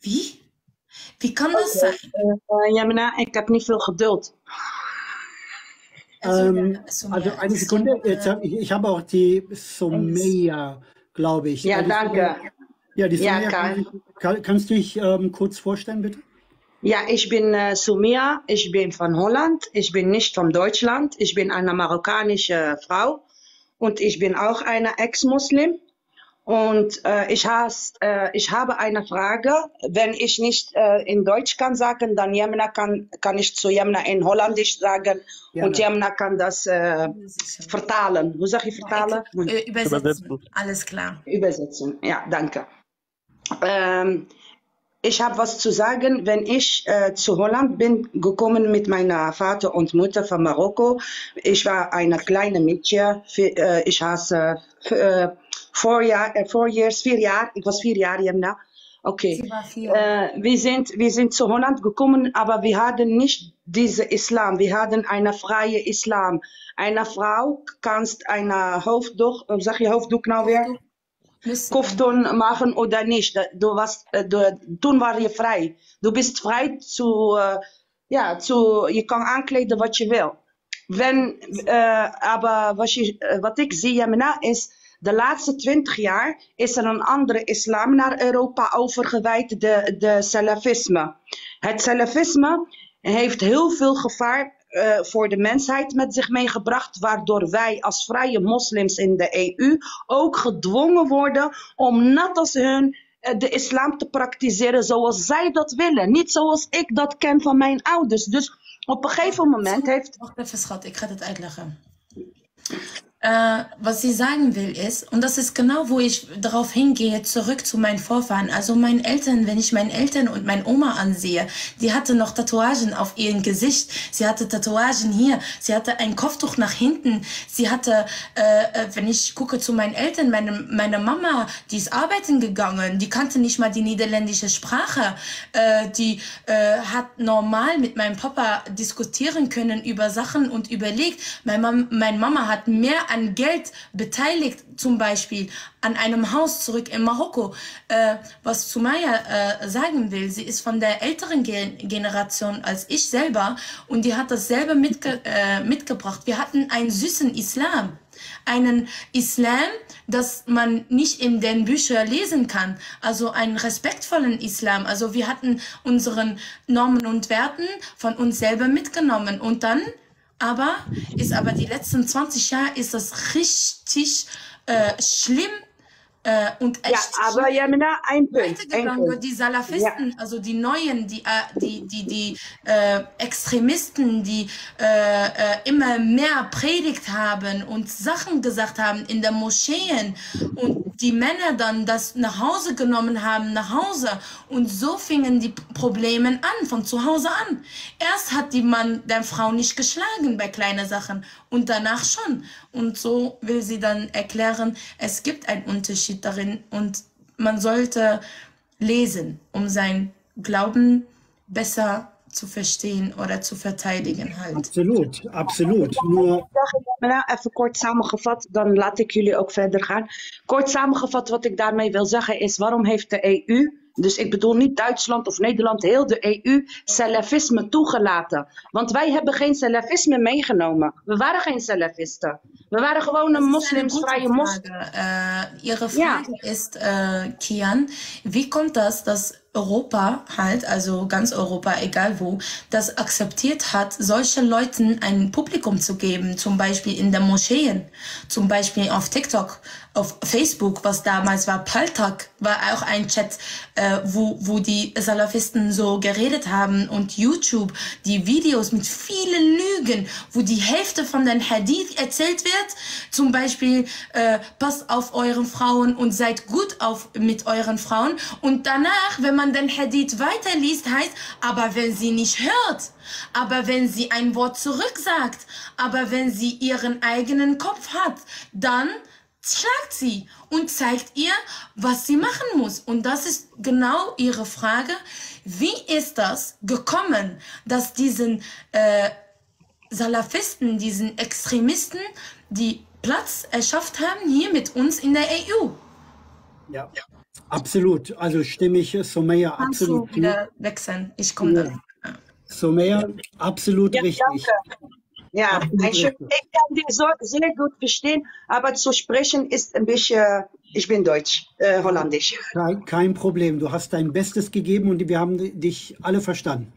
wie? Wie kann das okay. sein? Äh, Yamna, ich habe nicht viel Geduld. Also, ähm, also eine Sekunde, jetzt hab ich, ich habe auch die Sommeia, glaube ich. Ja, danke. Ja, die Sommeia, ja, kann, kannst du dich ähm, kurz vorstellen, bitte? Ja, ich bin äh, Sommeia, ich bin von Holland, ich bin nicht von Deutschland, ich bin eine marokkanische Frau und ich bin auch eine Ex-Muslim. Und äh, ich, has, äh, ich habe eine Frage, wenn ich nicht äh, in Deutsch kann sagen, dann Yamna kann, kann ich zu Yamna in Holländisch sagen ja, und Yamna kann das äh, vertalen. Wo sag ich vertalen? Übersetzen, alles klar. Übersetzen, ja, danke. Ähm, ich habe was zu sagen, wenn ich äh, zu Holland bin gekommen mit meiner Vater und Mutter von Marokko. Ich war eine kleine Mädchen, für, äh, ich hasse... Für, äh, Vier Jahre, vier Jahre, vier Jahre, ich war vier Jahre, Yamna. Okay. Vier. Äh, wir, sind, wir sind zu Holland gekommen, aber wir hatten nicht diesen Islam. Wir hatten einen freien Islam. Eine Frau kannst ein Haupttuch, sag ich Haupttuch genau wer? Kofton machen oder nicht. Du warst, du, tun war je frei. Du bist frei zu, ja, zu, je kann ankleiden, was je will. Wenn, äh, aber was ich, was ich sehe, Yamna, ist, de laatste twintig jaar is er een andere islam naar Europa overgewijd, de, de salafisme. Het salafisme heeft heel veel gevaar uh, voor de mensheid met zich meegebracht, waardoor wij als vrije moslims in de E U ook gedwongen worden om net als hun de islam te praktiseren zoals zij dat willen. Niet zoals ik dat ken van mijn ouders. Dus op een gegeven moment heeft... Wacht even schat, ik ga het uitleggen. Äh, was sie sagen will ist, und das ist genau, wo ich darauf hingehe, zurück zu meinen Vorfahren, also meinen Eltern, wenn ich meinen Eltern und meine Oma ansehe, die hatte noch Tatuagen auf ihrem Gesicht, sie hatte Tatuagen hier, sie hatte ein Kopftuch nach hinten, sie hatte, äh, wenn ich gucke zu meinen Eltern, meine, meine Mama, die ist arbeiten gegangen, die kannte nicht mal die niederländische Sprache, äh, die äh, hat normal mit meinem Papa diskutieren können über Sachen und überlegt, meine Mama, meine Mama hat mehr an Geld beteiligt, zum Beispiel an einem Haus zurück in Marokko. Äh, was Sumaya äh, sagen will, sie ist von der älteren Gen Generation als ich selber und die hat dasselbe mitge äh, mitgebracht. Wir hatten einen süßen Islam, einen Islam, das man nicht in den Büchern lesen kann, also einen respektvollen Islam. Also wir hatten unseren Normen und Werten von uns selber mitgenommen und dann Aber, ist aber die letzten zwanzig Jahre ist das richtig äh, schlimm äh, und echt. Ja, aber Yamna, ein Punkt. Die Salafisten, ja. Also die Neuen, die, die, die, die äh, Extremisten, die äh, äh, immer mehr predigt haben und Sachen gesagt haben in der Moscheen und die Männer dann das nach Hause genommen haben, nach Hause. Und so fingen die Probleme an, von zu Hause an. Erst hat die Mann der Frau nicht geschlagen bei kleinen Sachen und danach schon. Und so will sie dann erklären, es gibt einen Unterschied darin und man sollte lesen, um seinen Glauben besser zu verstehen oder zu verteidigen halt. Absolut, absolut. Nur even kort samengevat, dan laat ik jullie ook verder gaan. Kort samengevat wat ik daarmee wil zeggen is, waarom heeft de E U, dus ik bedoel niet Duitsland of Nederland, heel de E U salafisme toegelaten? Want wij hebben geen salafisme meegenomen. We waren geen salafisten. We waren gewoon een moslimvrije moslim. Uh, ihre vraag ja. is, uh, Kian, wie komt dat dat Europa halt, also ganz Europa, egal wo, das akzeptiert hat, solchen Leuten ein Publikum zu geben, zum Beispiel in den Moscheen, zum Beispiel auf TikTok, auf Facebook, was damals war, Paltak war auch ein Chat, äh, wo, wo die Salafisten so geredet haben und YouTube, die Videos mit vielen Lügen, wo die Hälfte von den Hadith erzählt wird, zum Beispiel, äh, passt auf euren Frauen und seid gut auf mit euren Frauen und danach, wenn man den Hadith weiterliest, heißt, aber wenn sie nicht hört, aber wenn sie ein Wort zurück sagt, aber wenn sie ihren eigenen Kopf hat, dann schlägt sie und zeigt ihr, was sie machen muss. Und das ist genau ihre Frage, wie ist das gekommen, dass diesen äh, Salafisten, diesen Extremisten, die Platz erschafft haben, hier mit uns in der E U. Ja, ja. Absolut. Also stimme ich Somaya absolut. Wieder wechseln. Ich komme ja. da. Somaya, absolut ja, richtig. Danke. Ja, ein Stück, ich kann dich so sehr gut verstehen, aber zu sprechen ist ein bisschen, ich bin deutsch, äh, holländisch. Kein, kein Problem, du hast dein Bestes gegeben und wir haben dich alle verstanden.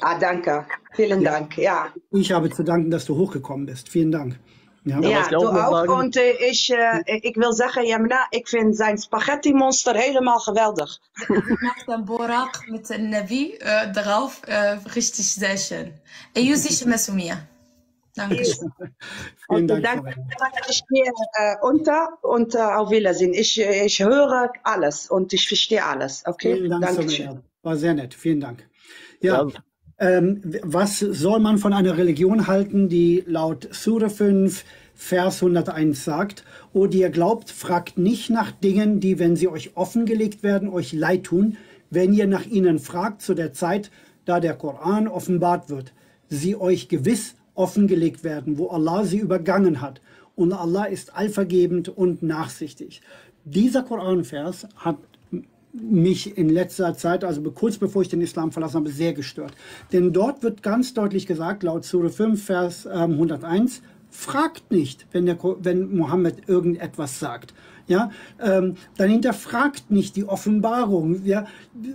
Ah, danke, vielen ja. Dank, ja. Ich habe zu danken, dass du hochgekommen bist, vielen Dank. Ja, ja du auch, sagen, und äh, ich, äh, ich wil zeggen, Yamna, ik vind zijn Spaghetti-Monster helemaal geweldig. Ich mache den Borak mit dem Navi äh, drauf, äh, richtig sehr schön. E U sich immer zu mir. Danke. Und danke, ich stehe äh, unter und äh, auf Wiedersehen. Ich, ich höre alles und ich verstehe alles. Okay? Vielen Dank, Dankeschön. War sehr nett. Vielen Dank. Ja, ja. Ähm, was soll man von einer Religion halten, die laut Sura fünf, Vers hunderteins sagt, O die ihr glaubt, fragt nicht nach Dingen, die, wenn sie euch offengelegt werden, euch leid tun, wenn ihr nach ihnen fragt zu der Zeit, da der Koran offenbart wird, sie euch gewiss offengelegt werden, wo Allah sie übergangen hat. Und Allah ist allvergebend und nachsichtig. Dieser Koranvers hat mich in letzter Zeit, also kurz bevor ich den Islam verlassen habe, sehr gestört. Denn dort wird ganz deutlich gesagt, laut Sura fünf, Vers ähm, hunderteins, fragt nicht, wenn, der, wenn Mohammed irgendetwas sagt. Ja, ähm, dann hinterfragt nicht die Offenbarung. Ja,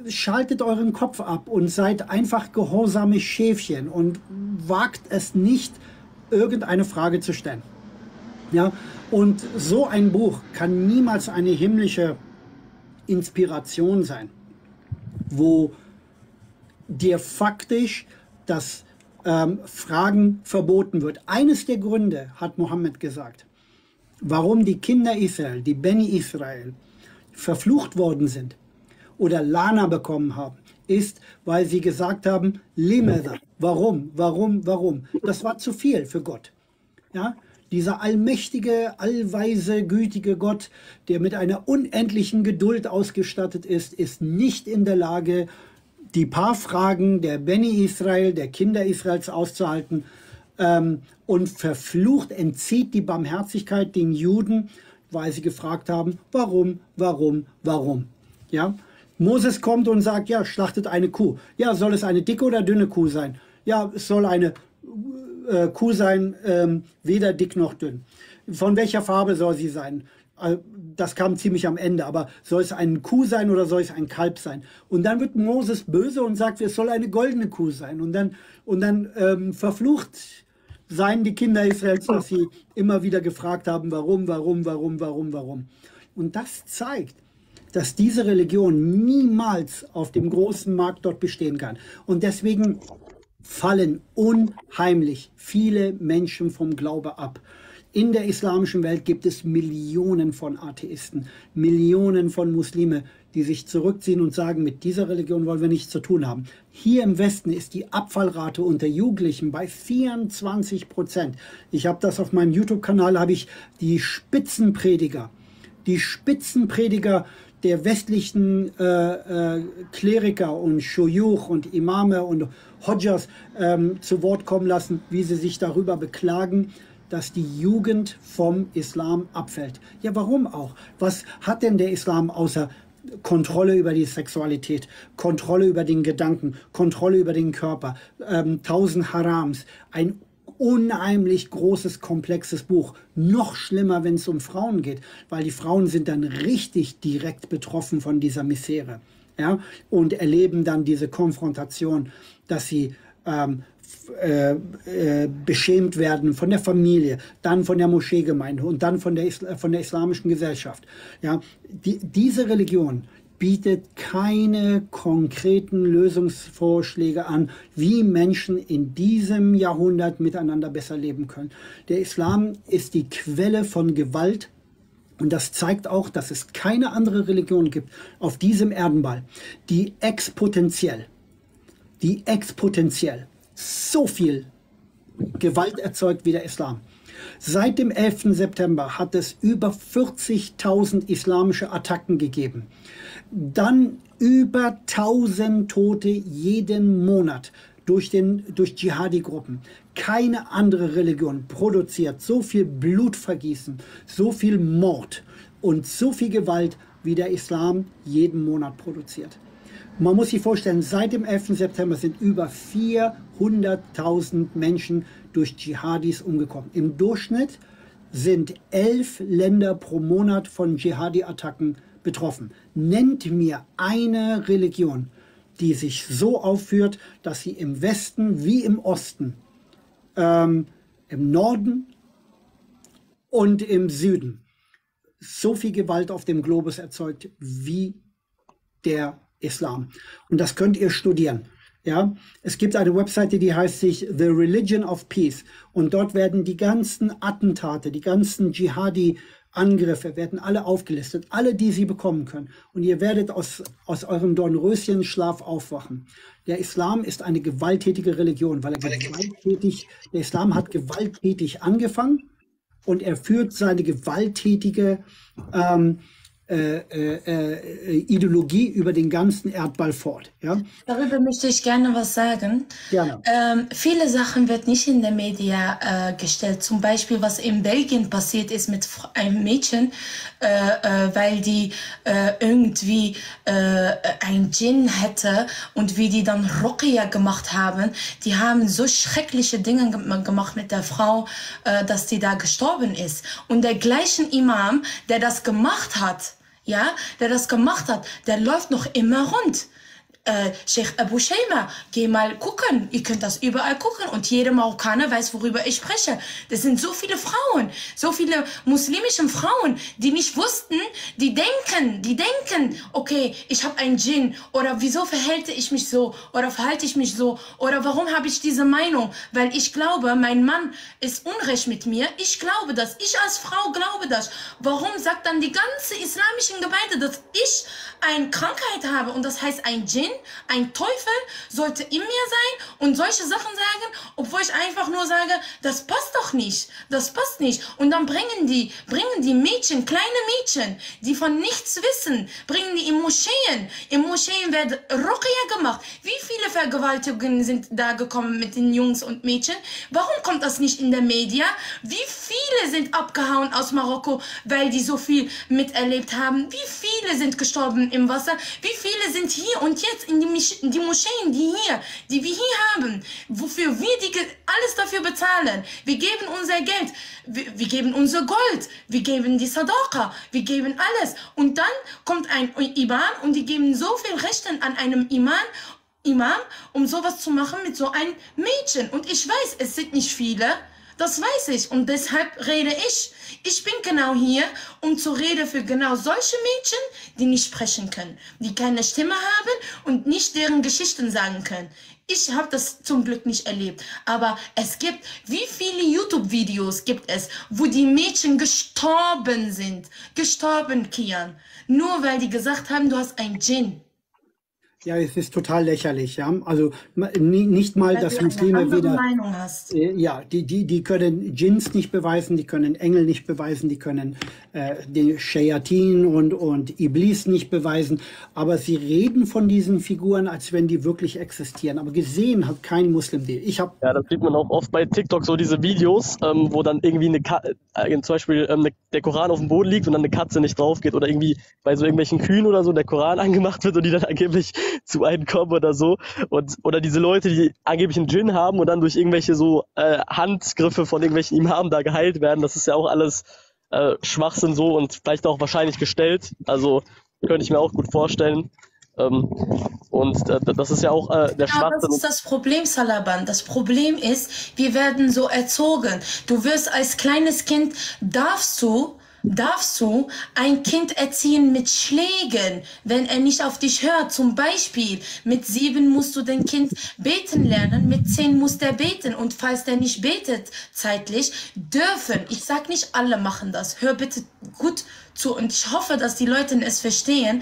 schaltet euren Kopf ab und seid einfach gehorsame Schäfchen und wagt es nicht, irgendeine Frage zu stellen. Ja, und so ein Buch kann niemals eine himmlische Inspiration sein, wo dir faktisch das ähm, Fragen verboten wird. Eines der Gründe, hat Mohammed gesagt, warum die Kinder Israel, die Beni Israel, verflucht worden sind oder Lana bekommen haben, ist, weil sie gesagt haben, Limada, warum, warum, warum? Das war zu viel für Gott. Ja? Dieser allmächtige, allweise, gütige Gott, der mit einer unendlichen Geduld ausgestattet ist, ist nicht in der Lage, die paar Fragen der Beni Israel, der Kinder Israels auszuhalten, ähm, und verflucht, entzieht die Barmherzigkeit den Juden, weil sie gefragt haben, warum, warum, warum. Ja? Moses kommt und sagt, ja, schlachtet eine Kuh. Ja, soll es eine dicke oder dünne Kuh sein? Ja, es soll eine äh, Kuh sein, ähm, weder dick noch dünn. Von welcher Farbe soll sie sein? Äh, das kam ziemlich am Ende, aber soll es eine Kuh sein oder soll es ein Kalb sein? Und dann wird Moses böse und sagt, es soll eine goldene Kuh sein. Und dann, und dann ähm, verflucht seien die Kinder Israels, dass sie immer wieder gefragt haben, warum, warum, warum, warum, warum. Und das zeigt, dass diese Religion niemals auf dem großen Markt dort bestehen kann. Und deswegen fallen unheimlich viele Menschen vom Glaube ab. In der islamischen Welt gibt es Millionen von Atheisten, Millionen von Muslime, die sich zurückziehen und sagen, mit dieser Religion wollen wir nichts zu tun haben. Hier im Westen ist die Abfallrate unter Jugendlichen bei vierundzwanzig Prozent. Ich habe das auf meinem YouTube-Kanal, habe ich die Spitzenprediger, die Spitzenprediger der westlichen äh, äh, Kleriker und Schuyuch und Imame und Hodjas ähm, zu Wort kommen lassen, wie sie sich darüber beklagen, dass die Jugend vom Islam abfällt. Ja, warum auch? Was hat denn der Islam außer Kontrolle über die Sexualität, Kontrolle über den Gedanken, Kontrolle über den Körper, ähm, tausend Harams, ein unheimlich großes, komplexes Buch. Noch schlimmer, wenn es um Frauen geht, weil die Frauen sind dann richtig direkt betroffen von dieser Misere, ja, und erleben dann diese Konfrontation, dass sie ähm, äh, äh, beschämt werden von der Familie, dann von der Moscheegemeinde und dann von der, Isla von der islamischen Gesellschaft. Ja. Die, diese Religion bietet keine konkreten Lösungsvorschläge an, wie Menschen in diesem Jahrhundert miteinander besser leben können. Der Islam ist die Quelle von Gewalt und das zeigt auch, dass es keine andere Religion gibt auf diesem Erdenball, die exponentiell, die exponentiell so viel Gewalt erzeugt wie der Islam. Seit dem elften September hat es über vierzigtausend islamische Attacken gegeben. Dann über tausend Tote jeden Monat durch, den, durch Dschihadi-Gruppen. Keine andere Religion produziert so viel Blutvergießen, so viel Mord und so viel Gewalt, wie der Islam jeden Monat produziert. Man muss sich vorstellen, seit dem elften September sind über vierhunderttausend Menschen durch Dschihadis umgekommen. Im Durchschnitt sind elf Länder pro Monat von Dschihadi-Attacken betroffen. Nennt mir eine Religion, die sich so aufführt, dass sie im Westen wie im Osten, ähm, im Norden und im Süden so viel Gewalt auf dem Globus erzeugt wie der Islam. Und das könnt ihr studieren. Ja? Es gibt eine Webseite, die heißt sich The Religion of Peace. Und dort werden die ganzen Attentate, die ganzen Dschihadi-Angriffe, werden alle aufgelistet. Alle, die sie bekommen können. Und ihr werdet aus, aus eurem Dornröschenschlaf aufwachen. Der Islam ist eine gewalttätige Religion, weil er gewalttätig, der Islam hat gewalttätig angefangen und er führt seine gewalttätige ähm, Äh, äh, Ideologie über den ganzen Erdball fort. Ja? Darüber möchte ich gerne was sagen. Gerne. Ähm, viele Sachen werden nicht in der Medien äh, gestellt. Zum Beispiel, was in Belgien passiert ist mit einem Mädchen, äh, äh, weil die äh, irgendwie äh, ein Djinn hätte und wie die dann Ruqya gemacht haben. Die haben so schreckliche Dinge gemacht mit der Frau, äh, dass die da gestorben ist. Und der gleiche Imam, der das gemacht hat, ja, der das gemacht hat, der läuft noch immer rund. Äh, Sheikh Abu Shaima, geh mal gucken. Ihr könnt das überall gucken. Und jeder Marokkaner weiß, worüber ich spreche. Das sind so viele Frauen, so viele muslimische Frauen, die nicht wussten, die denken, die denken, okay, ich habe einen Djinn. Oder wieso verhalte ich mich so? Oder verhalte ich mich so? Oder warum habe ich diese Meinung? Weil ich glaube, mein Mann ist unrecht mit mir. Ich glaube das. Ich als Frau glaube das. Warum sagt dann die ganze islamische Gemeinde, dass ich eine Krankheit habe? Und das heißt ein Djinn? Ein Teufel sollte in mir sein und solche Sachen sagen, obwohl ich einfach nur sage, das passt doch nicht, das passt nicht. Und dann bringen die, bringen die Mädchen, kleine Mädchen, die von nichts wissen, bringen die in Moscheen. In Moscheen wird Ruqya gemacht. Wie viele Vergewaltigungen sind da gekommen mit den Jungs und Mädchen? Warum kommt das nicht in der Media? Wie viele sind abgehauen aus Marokko, weil die so viel miterlebt haben? Wie viele sind gestorben im Wasser? Wie viele sind hier und jetzt in die, die Moscheen, die hier, die wir hier haben, wofür wir die, alles dafür bezahlen. Wir geben unser Geld, wir, wir geben unser Gold, wir geben die Sadaqa, wir geben alles. Und dann kommt ein Imam und die geben so viel Rechten an einem Imam, Imam, um sowas zu machen mit so einem Mädchen. Und ich weiß, es sind nicht viele. Das weiß ich und deshalb rede ich. Ich bin genau hier, um zu reden für genau solche Mädchen, die nicht sprechen können, die keine Stimme haben und nicht deren Geschichten sagen können. Ich habe das zum Glück nicht erlebt, aber es gibt, wie viele YouTube-Videos gibt es, wo die Mädchen gestorben sind. Gestorben, Kian. Nur weil die gesagt haben, du hast einen Djinn. Ja, es ist total lächerlich, ja. Also nicht mal, weil dass Muslime wieder Meinung hast. Ja, die, die, die können Djinns nicht beweisen, die können Engel nicht beweisen, die können äh, den Shayatin und, und Iblis nicht beweisen. Aber sie reden von diesen Figuren, als wenn die wirklich existieren. Aber gesehen hat kein Muslim die. Ich habe ja, das sieht man auch oft bei TikTok, so diese Videos, ähm, wo dann irgendwie eine Ka äh, zum Beispiel ähm, eine, der Koran auf dem Boden liegt und dann eine Katze nicht drauf geht oder irgendwie bei so irgendwelchen Kühen oder so der Koran angemacht wird und die dann angeblich zu einem kommen oder so. Und, oder diese Leute, die angeblich einen Djinn haben und dann durch irgendwelche so äh, Handgriffe von irgendwelchen Imamen da geheilt werden. Das ist ja auch alles äh, Schwachsinn so und vielleicht auch wahrscheinlich gestellt. Also könnte ich mir auch gut vorstellen. Ähm, und äh, das ist ja auch äh, der ja, Schwachsinn. Das ist das Problem, Salaban. Das Problem ist, wir werden so erzogen. Du wirst als kleines Kind, darfst du Darfst du ein Kind erziehen mit Schlägen, wenn er nicht auf dich hört? Zum Beispiel, mit sieben musst du dein Kind beten lernen, mit zehn muss der beten. Und falls der nicht betet zeitlich, dürfen, ich sage nicht, alle machen das. Hör bitte gut zu und ich hoffe, dass die Leute es verstehen.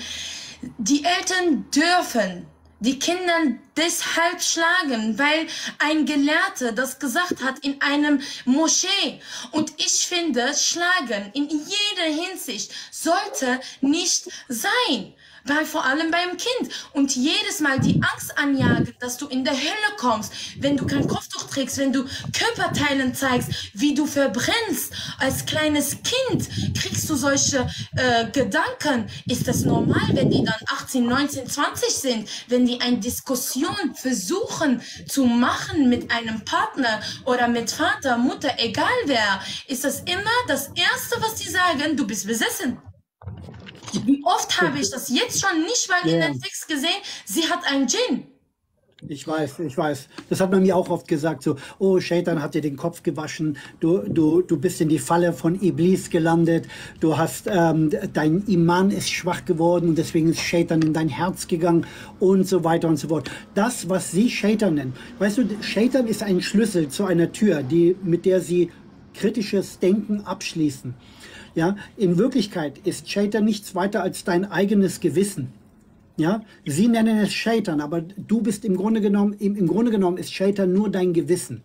Die Eltern dürfen die Kinder deshalb schlagen, weil ein Gelehrter das gesagt hat in einem Moschee. Und ich finde, Schlagen in jeder Hinsicht sollte nicht sein, weil vor allem beim Kind. Und jedes Mal die Angst anjagen, dass du in der Hölle kommst, wenn du kein Kopftuch trägst, wenn du Körperteilen zeigst, wie du verbrennst. Als kleines Kind kriegst du solche äh, Gedanken. Ist das normal, wenn die dann achtzehn, neunzehn, zwanzig sind, wenn die eine Diskussion versuchen zu machen mit einem Partner oder mit Vater, Mutter, egal wer? Ist das immer das Erste, was die sagen? Du bist besessen. Wie oft habe ich das jetzt schon nicht mal in den Text gesehen? Sie hat einen Djinn. Ich weiß, ich weiß. Das hat man mir auch oft gesagt. So, oh, Shaitan hat dir den Kopf gewaschen. Du, du, du bist in die Falle von Iblis gelandet. Du hast, ähm, dein Iman ist schwach geworden und deswegen ist Shaitan in dein Herz gegangen und so weiter und so fort. Das, was sie Shaitan nennen. Weißt du, Shaitan ist ein Schlüssel zu einer Tür, die, mit der sie kritisches Denken abschließen. Ja, in Wirklichkeit ist Shaitan nichts weiter als dein eigenes Gewissen. Ja, sie nennen es Shaitan, aber du bist im Grunde genommen, im, im Grunde genommen ist Shaitan nur dein Gewissen.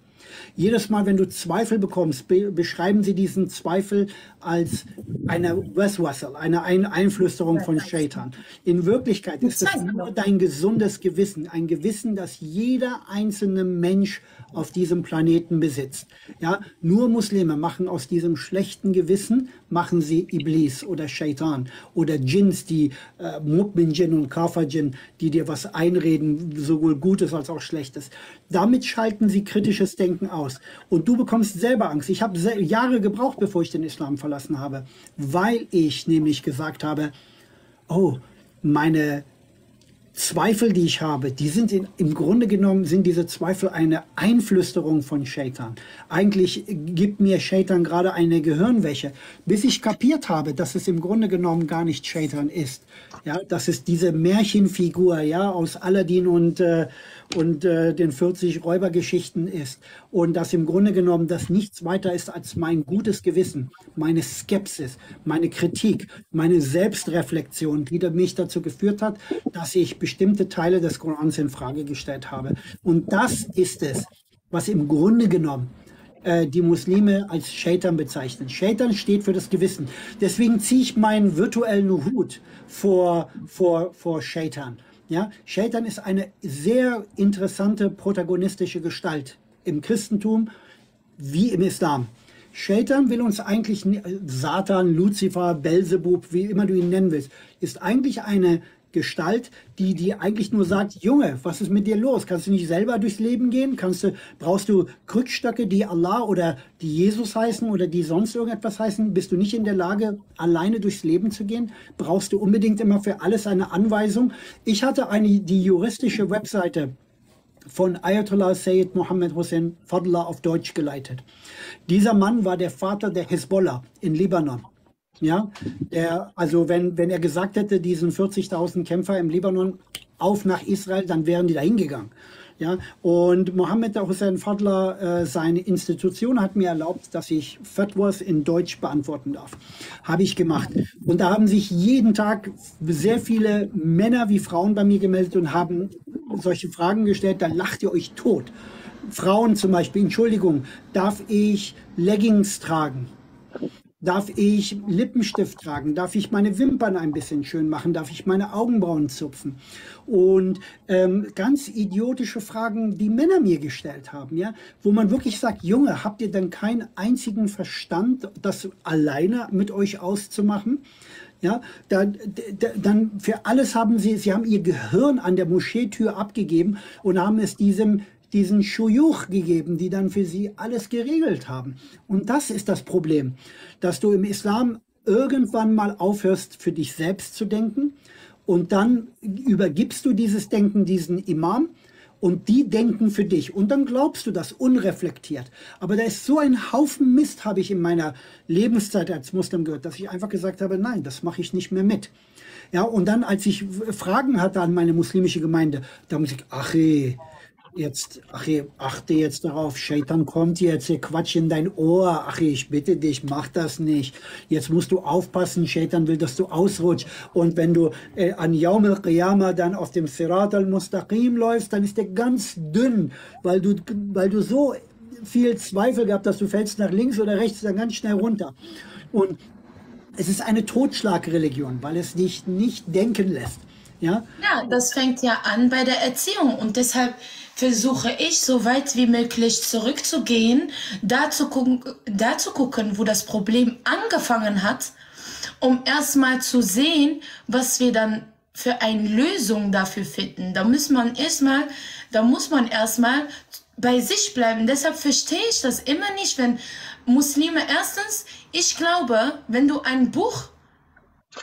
Jedes Mal, wenn du Zweifel bekommst, be beschreiben sie diesen Zweifel als eine Waswasal, eine ein Einflüsterung von Shaitan. In Wirklichkeit ist es nur dein gesundes Gewissen, ein Gewissen, das jeder einzelne Mensch auf diesem Planeten besitzt. Ja, nur Muslime machen aus diesem schlechten Gewissen, machen sie Iblis oder Shaitan oder Djinns, die äh, Mu'min-Djinn und Kafir-Djinn, die dir was einreden, sowohl Gutes als auch Schlechtes. Damit schalten sie kritisches Denken aus. Und du bekommst selber Angst. Ich habe Jahre gebraucht, bevor ich den Islam verlassen habe, weil ich nämlich gesagt habe, oh, meine Zweifel, die ich habe, die sind in, im Grunde genommen, sind diese Zweifel eine Einflüsterung von Shaitan. Eigentlich gibt mir Shaitan gerade eine Gehirnwäsche, bis ich kapiert habe, dass es im Grunde genommen gar nicht Shaitan ist. Ja, das ist diese Märchenfigur, ja, aus Aladdin und, äh, und äh, den vierzig Räubergeschichten ist. Und dass im Grunde genommen das nichts weiter ist als mein gutes Gewissen, meine Skepsis, meine Kritik, meine Selbstreflexion, die mich dazu geführt hat, dass ich bestimmte Teile des Korans in Frage gestellt habe. Und das ist es, was im Grunde genommen äh, die Muslime als Shaitan bezeichnen. Shaitan steht für das Gewissen. Deswegen ziehe ich meinen virtuellen Hut vor, vor, vor Shaitan. Ja? Shaitan ist eine sehr interessante protagonistische Gestalt im Christentum wie im Islam. Shaitan will uns eigentlich, Satan, Luzifer, Belzebub, wie immer du ihn nennen willst, ist eigentlich eine Gestalt, die dir eigentlich nur sagt, Junge, was ist mit dir los? Kannst du nicht selber durchs Leben gehen? Kannst du, brauchst du Krückstöcke, die Allah oder die Jesus heißen oder die sonst irgendetwas heißen? Bist du nicht in der Lage, alleine durchs Leben zu gehen? Brauchst du unbedingt immer für alles eine Anweisung? Ich hatte eine, die juristische Webseite von Ayatollah Sayyid Muhammad Hussein Fadlallah auf Deutsch geleitet. Dieser Mann war der Vater der Hisbollah in Libanon. Ja, der, also wenn, wenn er gesagt hätte, diesen vierzigtausend Kämpfer im Libanon auf nach Israel, dann wären die da hingegangen. Ja, und Mohammed Hussein Fadlallah, äh, seine Institution hat mir erlaubt, dass ich Fatwas in Deutsch beantworten darf. Habe ich gemacht. Und da haben sich jeden Tag sehr viele Männer wie Frauen bei mir gemeldet und haben solche Fragen gestellt, dann lacht ihr euch tot. Frauen zum Beispiel, Entschuldigung, darf ich Leggings tragen? Darf ich Lippenstift tragen? Darf ich meine Wimpern ein bisschen schön machen? Darf ich meine Augenbrauen zupfen? Und ähm, ganz idiotische Fragen, die Männer mir gestellt haben, ja, wo man wirklich sagt, Junge, habt ihr denn keinen einzigen Verstand, das alleine mit euch auszumachen? Ja, dann, dann für alles haben sie, sie haben ihr Gehirn an der Moscheetür abgegeben und haben es diesem diesen Schuyuch gegeben, die dann für sie alles geregelt haben. Und das ist das Problem, dass du im Islam irgendwann mal aufhörst, für dich selbst zu denken und dann übergibst du dieses Denken diesen Imam und die denken für dich und dann glaubst du das unreflektiert. Aber da ist so ein Haufen Mist, habe ich in meiner Lebenszeit als Muslim gehört, dass ich einfach gesagt habe, nein, das mache ich nicht mehr mit. Ja, und dann, als ich Fragen hatte an meine muslimische Gemeinde, da habe ich gesagt, ach ey, jetzt, ach, achte jetzt darauf, Shaitan kommt jetzt, hier Quatsch in dein Ohr, ach, ich bitte dich, mach das nicht. Jetzt musst du aufpassen, Shaitan will, dass du ausrutschst. Und wenn du äh, an Yaum al-Qiyamah dann auf dem Sirat al-Mustaqim läufst, dann ist der ganz dünn, weil du, weil du so viel Zweifel gehabt hast, du fällst nach links oder rechts, dann ganz schnell runter. Und es ist eine Totschlagreligion, weil es dich nicht denken lässt. Ja? Ja, das fängt ja an bei der Erziehung und deshalb versuche ich, so weit wie möglich zurückzugehen, da zu gucken, da zu gucken, wo das Problem angefangen hat, um erstmal zu sehen, was wir dann für eine Lösung dafür finden. Da muss man erstmal, da muss man erstmal bei sich bleiben. Deshalb verstehe ich das immer nicht, wenn Muslime, erstens, ich glaube, wenn du ein Buch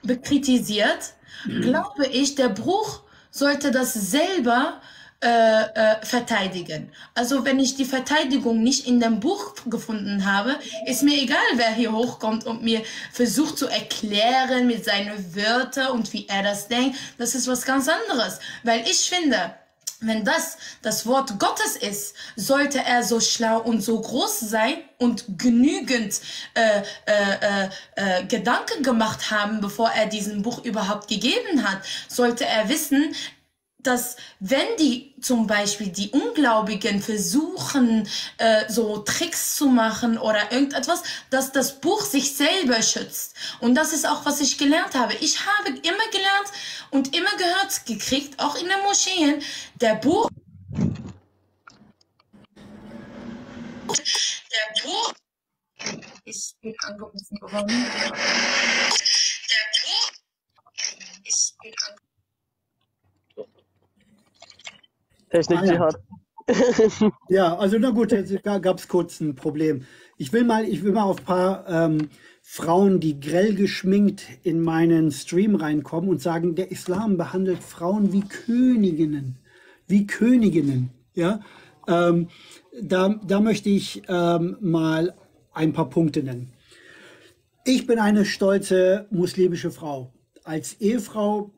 bekritisierst, glaube ich, der Bruch sollte das selber äh, äh, verteidigen. Also wenn ich die Verteidigung nicht in dem Buch gefunden habe, ist mir egal, wer hier hochkommt und mir versucht zu erklären mit seinen Wörtern und wie er das denkt. Das ist was ganz anderes, weil ich finde, wenn das das Wort Gottes ist, sollte er so schlau und so groß sein und genügend äh, äh, äh, Gedanken gemacht haben, bevor er diesen Buch überhaupt gegeben hat. Sollte er wissen, dass wenn die zum Beispiel die Ungläubigen versuchen, äh, so Tricks zu machen oder irgendetwas, dass das Buch sich selber schützt. Und das ist auch, was ich gelernt habe. Ich habe immer gelernt und immer gehört gekriegt, auch in den Moscheen, der Buch, der Buch, ich bin angerufen worden, der Buch, ich bin angerufen. Technik, ah, ja. Jihad. Ja, also na gut, da gab es kurz ein Problem. Ich will mal, ich will mal auf ein paar ähm, Frauen, die grell geschminkt in meinen Stream reinkommen und sagen, der Islam behandelt Frauen wie Königinnen, wie Königinnen. Ja, ähm, da, da möchte ich ähm, mal ein paar Punkte nennen. Ich bin eine stolze muslimische Frau. Als Ehefrau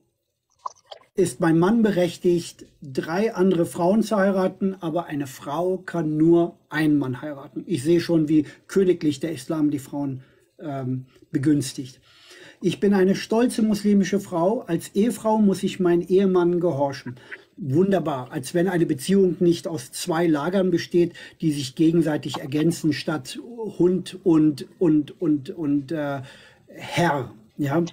ist mein Mann berechtigt, drei andere Frauen zu heiraten, aber eine Frau kann nur einen Mann heiraten. Ich sehe schon, wie königlich der Islam die Frauen ähm, begünstigt. Ich bin eine stolze muslimische Frau. Als Ehefrau muss ich meinen Ehemann gehorchen. Wunderbar, als wenn eine Beziehung nicht aus zwei Lagern besteht, die sich gegenseitig ergänzen, statt Hund und, und, und, und äh, Herr. Ja?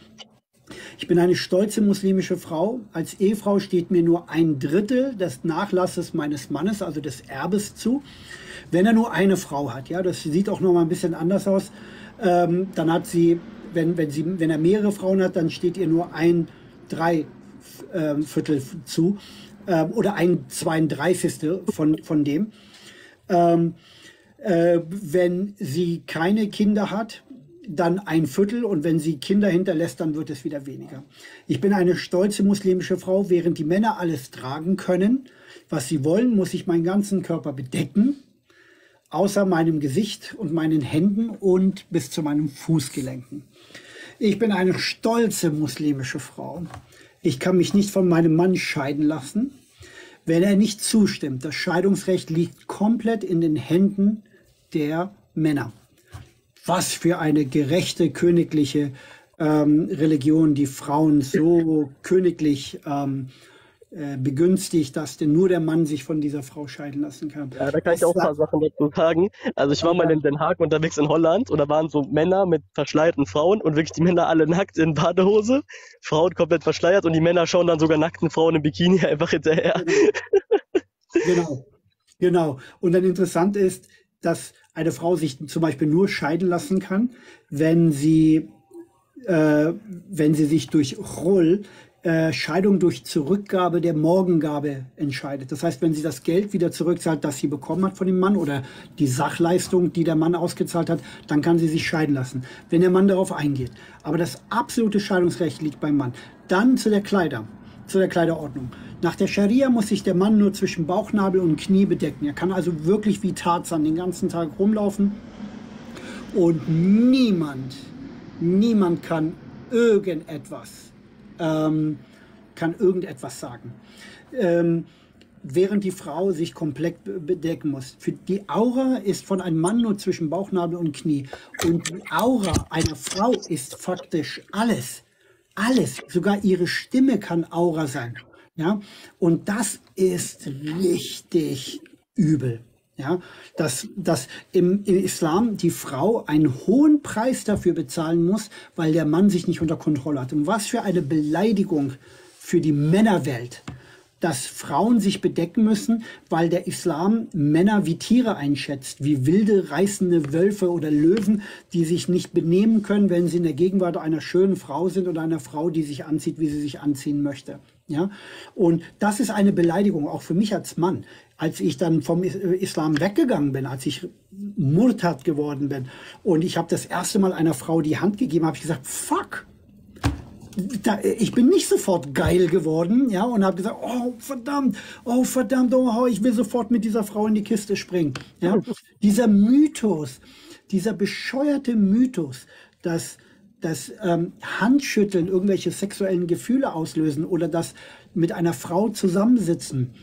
Ich bin eine stolze muslimische Frau. Als Ehefrau steht mir nur ein Drittel des Nachlasses meines Mannes, also des Erbes, zu. Wenn er nur eine Frau hat, ja, das sieht auch noch mal ein bisschen anders aus. Ähm, dann hat sie, wenn, wenn sie, wenn er mehrere Frauen hat, dann steht ihr nur ein drei äh, Viertel zu äh, oder ein zweiunddreißigstel von, von dem. Ähm, äh, wenn sie keine Kinder hat, dann ein Viertel, und wenn sie Kinder hinterlässt, dann wird es wieder weniger. Ich bin eine stolze muslimische Frau. Während die Männer alles tragen können, was sie wollen, muss ich meinen ganzen Körper bedecken, außer meinem Gesicht und meinen Händen und bis zu meinen Fußgelenken. Ich bin eine stolze muslimische Frau. Ich kann mich nicht von meinem Mann scheiden lassen, wenn er nicht zustimmt. Das Scheidungsrecht liegt komplett in den Händen der Männer. Was für eine gerechte, königliche ähm, Religion, die Frauen so königlich ähm, äh, begünstigt, dass denn nur der Mann sich von dieser Frau scheiden lassen kann. Ja, da kann das ich auch ein paar Sachen dazu sagen. Also ich war mal in Den Haag unterwegs in Holland und da waren so Männer mit verschleierten Frauen und wirklich die Männer alle nackt in Badehose, Frauen komplett verschleiert und die Männer schauen dann sogar nackten Frauen im Bikini einfach hinterher. Genau, genau. Genau. Und dann interessant ist, dass eine Frau sich zum Beispiel nur scheiden lassen kann, wenn sie, äh, wenn sie sich durch Chol, äh, Scheidung durch Zurückgabe der Morgengabe entscheidet. Das heißt, wenn sie das Geld wieder zurückzahlt, das sie bekommen hat von dem Mann, oder die Sachleistung, die der Mann ausgezahlt hat, dann kann sie sich scheiden lassen, wenn der Mann darauf eingeht. Aber das absolute Scheidungsrecht liegt beim Mann. Dann zu der Kleider, zu der Kleiderordnung. Nach der Scharia muss sich der Mann nur zwischen Bauchnabel und Knie bedecken. Er kann also wirklich wie Tarzan den ganzen Tag rumlaufen. Und niemand, niemand kann irgendetwas, ähm, kann irgendetwas sagen. Ähm, während die Frau sich komplett bedecken muss. Für die Aura ist von einem Mann nur zwischen Bauchnabel und Knie. Und die Aura einer Frau ist faktisch alles. Alles. Sogar ihre Stimme kann Aura sein. Ja? Und das ist richtig übel. Ja, dass, dass im, im Islam die Frau einen hohen Preis dafür bezahlen muss, weil der Mann sich nicht unter Kontrolle hat. Und was für eine Beleidigung für die Männerwelt, dass Frauen sich bedecken müssen, weil der Islam Männer wie Tiere einschätzt, wie wilde, reißende Wölfe oder Löwen, die sich nicht benehmen können, wenn sie in der Gegenwart einer schönen Frau sind oder einer Frau, die sich anzieht, wie sie sich anziehen möchte. Ja? Und das ist eine Beleidigung, auch für mich als Mann. Als ich dann vom Islam weggegangen bin, als ich Murtad geworden bin und ich habe das erste Mal einer Frau die Hand gegeben, habe ich gesagt, fuck, da, ich bin nicht sofort geil geworden, ja, und habe gesagt, oh verdammt, oh verdammt, oh, ich will sofort mit dieser Frau in die Kiste springen. Ja. Dieser Mythos, dieser bescheuerte Mythos, dass dass ähm, Handschütteln irgendwelche sexuellen Gefühle auslösen oder dass mit einer Frau zusammensitzen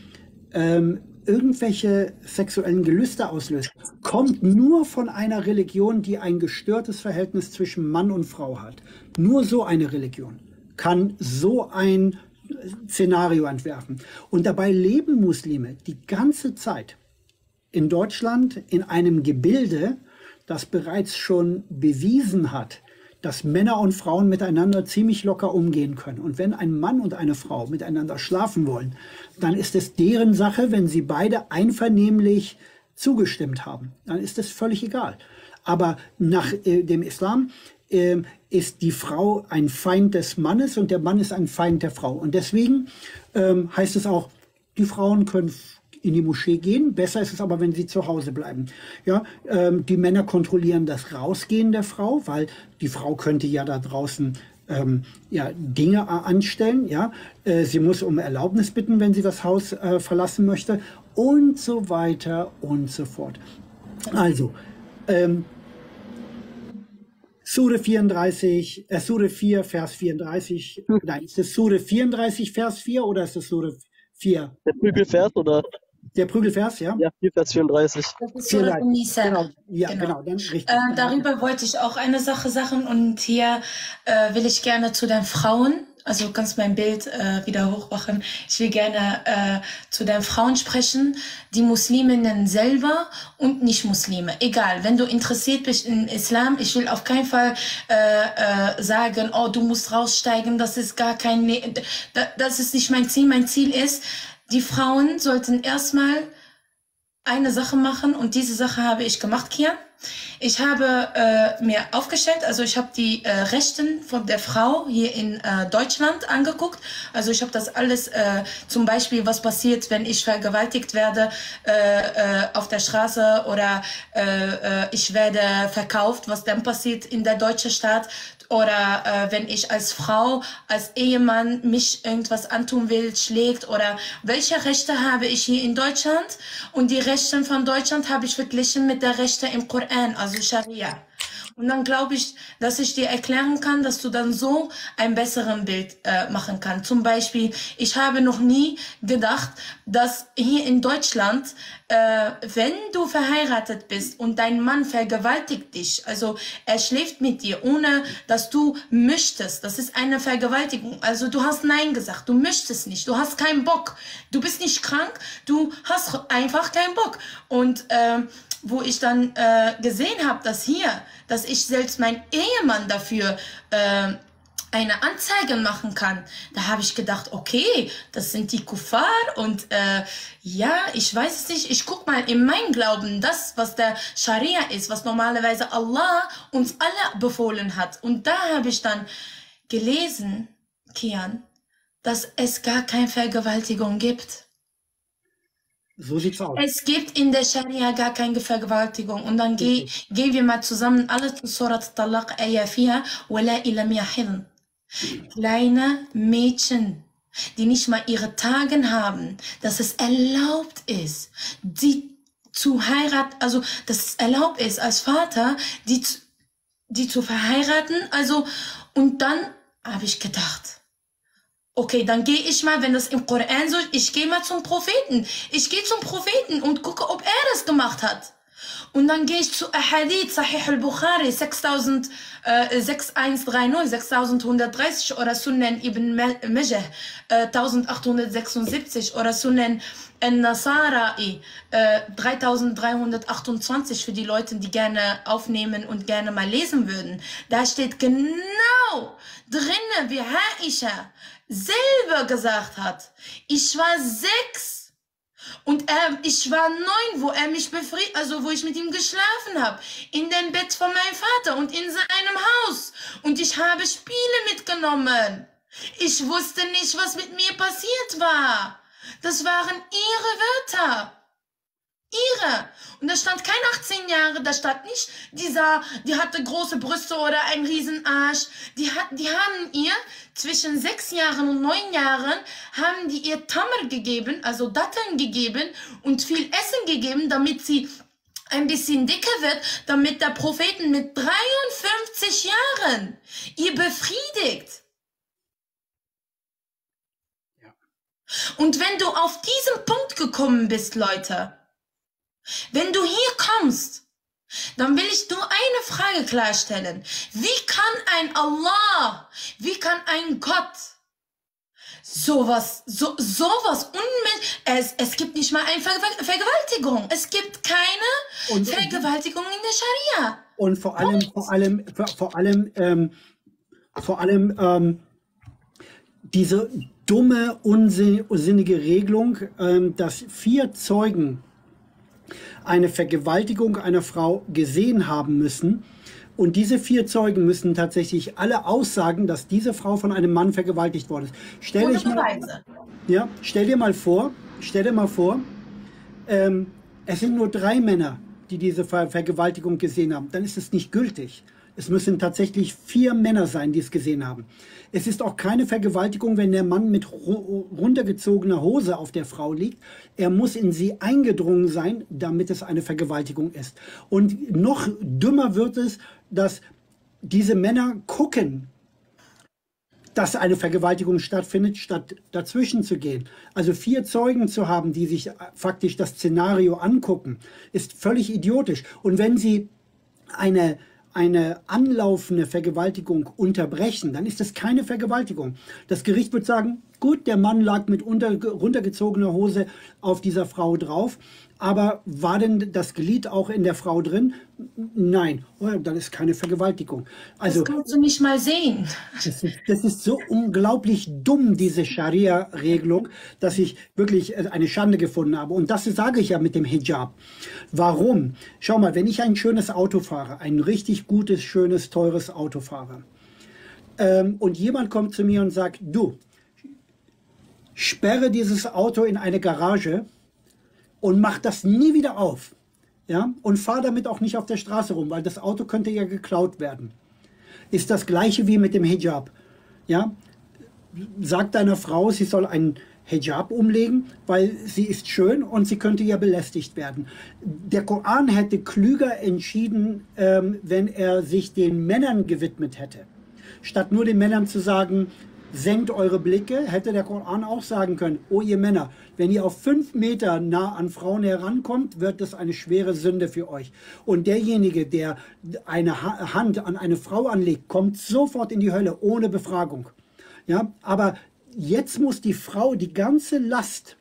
Ähm, irgendwelche sexuellen Gelüste auslöst, kommt nur von einer Religion, die ein gestörtes Verhältnis zwischen Mann und Frau hat. Nur so eine Religion kann so ein Szenario entwerfen. Und dabei leben Muslime die ganze Zeit in Deutschland in einem Gebilde, das bereits schon bewiesen hat, dass Männer und Frauen miteinander ziemlich locker umgehen können. Und wenn ein Mann und eine Frau miteinander schlafen wollen, dann ist es deren Sache, wenn sie beide einvernehmlich zugestimmt haben. Dann ist es völlig egal. Aber nach äh, dem Islam äh, ist die Frau ein Feind des Mannes und der Mann ist ein Feind der Frau. Und deswegen ähm, heißt es auch, die Frauen können in die Moschee gehen. Besser ist es aber, wenn sie zu Hause bleiben. Ja, ähm, die Männer kontrollieren das Rausgehen der Frau, weil die Frau könnte ja da draußen ähm, ja, Dinge anstellen. Ja, äh, sie muss um Erlaubnis bitten, wenn sie das Haus äh, verlassen möchte und so weiter und so fort. Also, ähm, Sure vierunddreißig, äh, Sure vier, Vers vierunddreißig, hm. Nein, ist das Sure vierunddreißig, Vers vier oder ist das Sure vier? Der Prügelvers oder? Der Prügelvers, ja? Ja, Vers vierunddreißig. Das ist Surah An-Nisa. Genau. Ja, genau. Genau, dann richtig. Äh, darüber wollte ich auch eine Sache sagen und hier äh, will ich gerne zu den Frauen, also du kannst mein Bild äh, wieder hochmachen, ich will gerne äh, zu den Frauen sprechen, die Musliminnen selber und Nicht-Muslime. Egal, wenn du interessiert bist in Islam, ich will auf keinen Fall äh, äh, sagen, oh, du musst raussteigen, das ist gar kein, das ist nicht mein Ziel, mein Ziel ist, die Frauen sollten erstmal eine Sache machen und diese Sache habe ich gemacht, Kian. Ich habe äh, mir aufgestellt, also ich habe die äh, Rechten von der Frau hier in äh, Deutschland angeguckt. Also ich habe das alles, äh, zum Beispiel was passiert, wenn ich vergewaltigt werde äh, äh, auf der Straße oder äh, äh, ich werde verkauft, was dann passiert in der deutschen Stadt. Oder äh, wenn ich als Frau, als Ehemann mich irgendwas antun will, schlägt oder welche Rechte habe ich hier in Deutschland und die Rechte von Deutschland habe ich verglichen mit der Rechte im Koran, also Scharia. Und dann glaube ich, dass ich dir erklären kann, dass du dann so ein besseren Bild äh, machen kannst. Zum Beispiel, ich habe noch nie gedacht, dass hier in Deutschland, äh, wenn du verheiratet bist und dein Mann vergewaltigt dich, also er schläft mit dir, ohne dass du möchtest, das ist eine Vergewaltigung. Also du hast Nein gesagt, du möchtest nicht, du hast keinen Bock, du bist nicht krank, du hast einfach keinen Bock. Und äh, wo ich dann äh, gesehen habe, dass hier, dass ich selbst meinen Ehemann dafür äh, eine Anzeige machen kann, da habe ich gedacht, okay, das sind die Kuffar und äh, ja, ich weiß es nicht, ich gucke mal in meinen Glauben, das, was der Scharia ist, was normalerweise Allah uns alle befohlen hat. Und da habe ich dann gelesen, Kian, dass es gar keine Vergewaltigung gibt. So sieht's aus. Es gibt in der Scharia gar keine Vergewaltigung. Und dann gehen geh wir mal zusammen alle zu Surat Talaq, Ayah vier, Wala ilam yahidn. Kleine Mädchen, die nicht mal ihre Tage haben, dass es erlaubt ist, die zu heiraten, also dass es erlaubt ist als Vater, die, die zu verheiraten. Also, und dann habe ich gedacht, Okay, dann gehe ich mal, wenn das im Koran so ist, ich gehe mal zum Propheten. Ich gehe zum Propheten und gucke, ob er das gemacht hat. Und dann gehe ich zu Ahadith, Sahih al-Bukhari, sechstausend, äh, sechstausendeinhundertdreißig, sechstausendeinhundertdreißig oder Sunan ibn Majah, äh, eintausendachthundertsechsundsiebzig oder Sunan al-Nasara'i, äh, dreitausenddreihundertachtundzwanzig für die Leute, die gerne aufnehmen und gerne mal lesen würden. Da steht genau drinnen, wie Aisha selber gesagt hat. Ich war sechs. Und er, ich war neun, wo er mich befriedigt, also wo ich mit ihm geschlafen habe, in dem Bett von meinem Vater und in seinem Haus. Und ich habe Spiele mitgenommen. Ich wusste nicht, was mit mir passiert war. Das waren ihre Wörter. Ihre. Und da stand kein achtzehn Jahre, da stand nicht dieser, die hatte große Brüste oder einen riesen Arsch. Die, hat, die haben ihr zwischen sechs Jahren und neun Jahren, haben die ihr Tamr gegeben, also Datteln gegeben und viel Essen gegeben, damit sie ein bisschen dicker wird, damit der Propheten mit dreiundfünfzig Jahren ihr befriedigt. Ja. Und wenn du auf diesen Punkt gekommen bist, Leute, wenn du hier kommst, dann will ich nur eine Frage klarstellen. Wie kann ein Allah, wie kann ein Gott sowas, so, sowas unmenschlich, es, es gibt nicht mal eine Ver Ver Vergewaltigung. Es gibt keine und, Vergewaltigung in der Scharia. Und vor allem, und? vor allem, vor, vor allem, ähm, vor allem ähm, diese dumme, unsinnige Regelung, ähm, dass vier Zeugen eine Vergewaltigung einer Frau gesehen haben müssen. Und diese vier Zeugen müssen tatsächlich alle aussagen, dass diese Frau von einem Mann vergewaltigt worden ist. Stell, ich mal, ja, stell dir mal vor, stell dir mal vor, ähm, es sind nur drei Männer, die diese Ver Vergewaltigung gesehen haben. Dann ist es nicht gültig. Es müssen tatsächlich vier Männer sein, die es gesehen haben. Es ist auch keine Vergewaltigung, wenn der Mann mit runtergezogener Hose auf der Frau liegt. Er muss in sie eingedrungen sein, damit es eine Vergewaltigung ist. Und noch dümmer wird es, dass diese Männer gucken, dass eine Vergewaltigung stattfindet, statt dazwischen zu gehen. Also vier Zeugen zu haben, die sich faktisch das Szenario angucken, ist völlig idiotisch. Und wenn sie eine eine anlaufende Vergewaltigung unterbrechen, dann ist das keine Vergewaltigung. Das Gericht wird sagen, gut, der Mann lag mit unter, runtergezogener Hose auf dieser Frau drauf, aber war denn das Glied auch in der Frau drin? Nein, oh, dann ist keine Vergewaltigung. Also, das kannst du nicht mal sehen. Das ist, das ist so unglaublich dumm, diese Scharia-Regelung, dass ich wirklich eine Schande gefunden habe. Und das sage ich ja mit dem Hijab. Warum? Schau mal, wenn ich ein schönes Auto fahre, ein richtig gutes, schönes, teures Auto fahre, ähm, und jemand kommt zu mir und sagt, du, sperre dieses Auto in eine Garage und mach das nie wieder auf. Ja? Und fahr damit auch nicht auf der Straße rum, weil das Auto könnte ja geklaut werden. Ist das gleiche wie mit dem Hijab. Ja? Sag deiner Frau, sie soll einen Hijab umlegen, weil sie ist schön und sie könnte ja belästigt werden. Der Koran hätte klüger entschieden, ähm, wenn er sich den Männern gewidmet hätte. Statt nur den Männern zu sagen, senkt eure Blicke, hätte der Koran auch sagen können, oh ihr Männer, wenn ihr auf fünf Meter nah an Frauen herankommt, wird das eine schwere Sünde für euch. Und derjenige, der eine Hand an eine Frau anlegt, kommt sofort in die Hölle, ohne Befragung. Ja, aber jetzt muss die Frau die ganze Last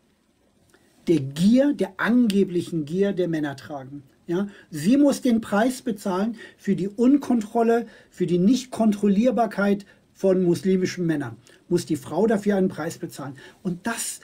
der Gier, der angeblichen Gier der Männer tragen. Ja, sie muss den Preis bezahlen für die Unkontrolle, für die Nichtkontrollierbarkeit von muslimischen Männern, muss die Frau dafür einen Preis bezahlen. Und das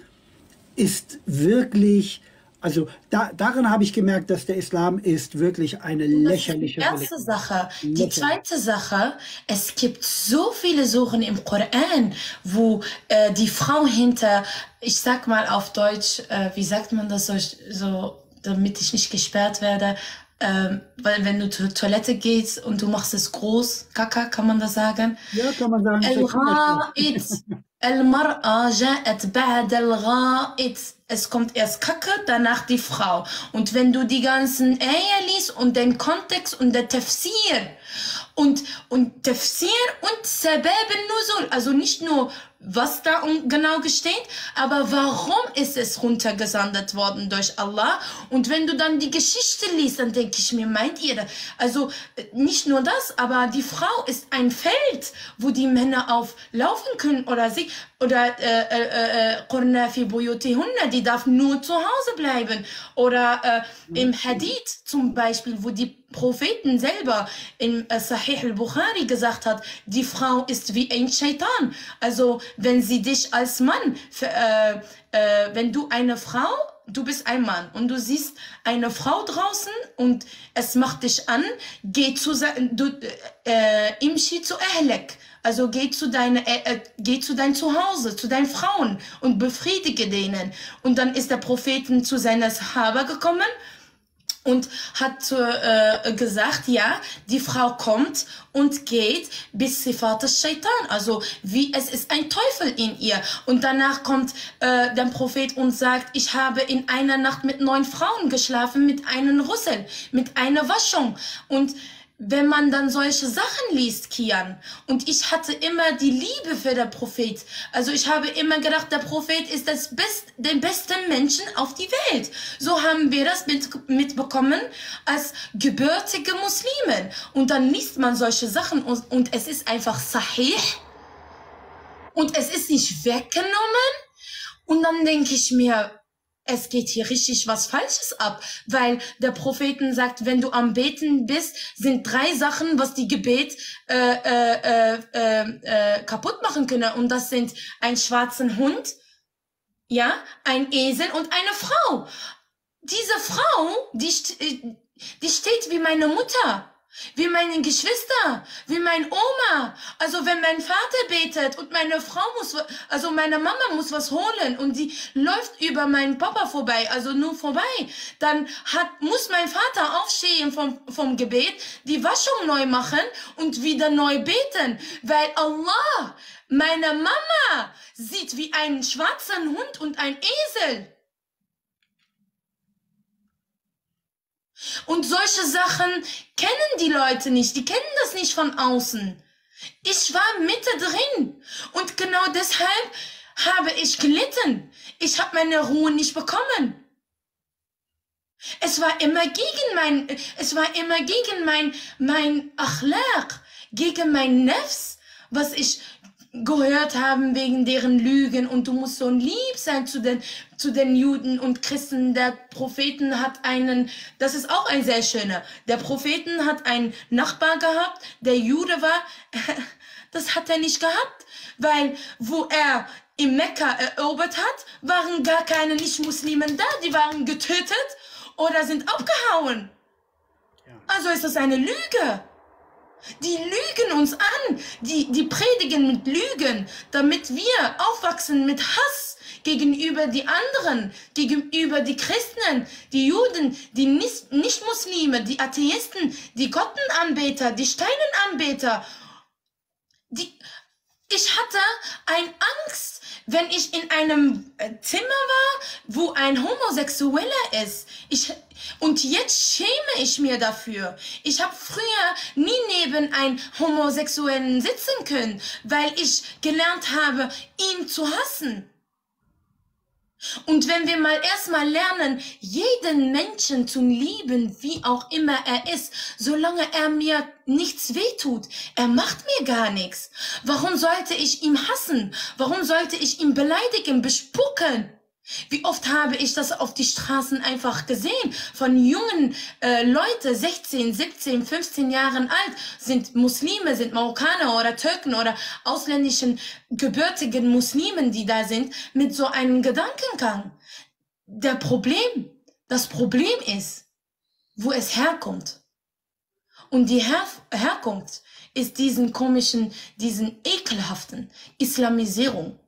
ist wirklich, also da, daran habe ich gemerkt, dass der Islam ist wirklich eine lächerliche Religion. Das ist die erste Sache. Die zweite Sache, es gibt so viele Suchen im Koran, wo äh, die Frau hinter, ich sag mal auf Deutsch, äh, wie sagt man das so, so, damit ich nicht gesperrt werde, Ähm, weil wenn du zur Toilette gehst und du machst es groß, Kaka, kann man das sagen? Ja, kann man sagen. Es kommt erst Kacke, danach die Frau. Und wenn du die ganzen Ayah liest und den Kontext und der Tafsir und, und Tafsir und Sabab al-Nuzul, also nicht nur was da genau gesteht, aber warum ist es runtergesandt worden durch Allah? Und wenn du dann die Geschichte liest, dann denke ich mir, meint ihr, also nicht nur das, aber die Frau ist ein Feld, wo die Männer auflaufen können oder sie, oder äh, äh, die darf nur zu Hause bleiben. Oder äh, im Hadith zum Beispiel, wo die Propheten selber im Sahih al-Bukhari gesagt hat, die Frau ist wie ein Scheitan. Also wenn sie dich als Mann, äh, äh, wenn du eine Frau, du bist ein Mann und du siehst eine Frau draußen und es macht dich an, geh zu Imshi zu Ahlek. Also geh zu, deine, äh, geh zu dein Zuhause, zu deinen Frauen und befriedige denen. Und dann ist der Prophet zu seiner Sahaba gekommen und hat äh, gesagt, ja, die Frau kommt und geht bis Sifat al-Shaitan, also wie es ist ein Teufel in ihr. Und danach kommt äh, der Prophet und sagt, ich habe in einer Nacht mit neun Frauen geschlafen, mit einem Rüssel, mit einer Waschung. Und wenn man dann solche Sachen liest, Kian, und ich hatte immer die Liebe für den Prophet, also ich habe immer gedacht, der Prophet ist das Best, der beste Menschen auf die Welt. So haben wir das mit, mitbekommen als gebürtige Muslimen. Und dann liest man solche Sachen und, und es ist einfach sahih und es ist nicht weggenommen. Und dann denke ich mir, es geht hier richtig was Falsches ab, weil der Propheten sagt, wenn du am Beten bist, sind drei Sachen, was die Gebet äh, äh, äh, äh, kaputt machen können. Und das sind ein schwarzen Hund, ja, ein Esel und eine Frau. Diese Frau, die, die steht wie meine Mutter, wie meine Geschwister, wie mein Oma. Also wenn mein Vater betet und meine Frau muss, also meine Mama muss was holen und die läuft über meinen Papa vorbei, also nur vorbei, dann hat, muss mein Vater aufstehen vom, vom Gebet, die Waschung neu machen und wieder neu beten, weil Allah, meine Mama, sieht wie einen schwarzen Hund und einen Esel. Und solche Sachen kennen die Leute nicht, die kennen das nicht von außen. Ich war mittendrin und genau deshalb habe ich gelitten. Ich habe meine Ruhe nicht bekommen. Es war immer gegen mein, es war immer gegen mein, mein Akhlaq, gegen mein Nefs, was ich gehört haben wegen deren Lügen und du musst so lieb sein zu den, zu den Juden und Christen. Der Propheten hat einen, das ist auch ein sehr schöner, der Propheten hat einen Nachbar gehabt, der Jude war, das hat er nicht gehabt, weil wo er in Mekka erobert hat, waren gar keine Nicht-Muslimen da, die waren getötet oder sind abgehauen. Also ist das eine Lüge. Die lügen uns an, die, die predigen mit Lügen, damit wir aufwachsen mit Hass gegenüber die anderen, gegenüber die Christen, die Juden, die Nicht-Muslime, die Atheisten, die Gottenanbeter, die Steinenanbeter. Die, ich hatte eine Angst, wenn ich in einem Zimmer war, wo ein Homosexueller ist. Ich, und jetzt schäme ich mir dafür. Ich habe früher nie neben einem Homosexuellen sitzen können, weil ich gelernt habe, ihn zu hassen. Und wenn wir mal erstmal lernen, jeden Menschen zu lieben, wie auch immer er ist, solange er mir nichts wehtut, er macht mir gar nichts. Warum sollte ich ihn hassen? Warum sollte ich ihn beleidigen, bespucken? Wie oft habe ich das auf die Straßen einfach gesehen, von jungen äh, Leuten, sechzehn, siebzehn, fünfzehn Jahren alt, sind Muslime, sind Marokkaner oder Türken oder ausländischen gebürtigen Muslimen, die da sind, mit so einem Gedankengang. Der Problem, das Problem ist, wo es herkommt. Und die Her Herkunft ist diesen komischen, diesen ekelhaften Islamisierung.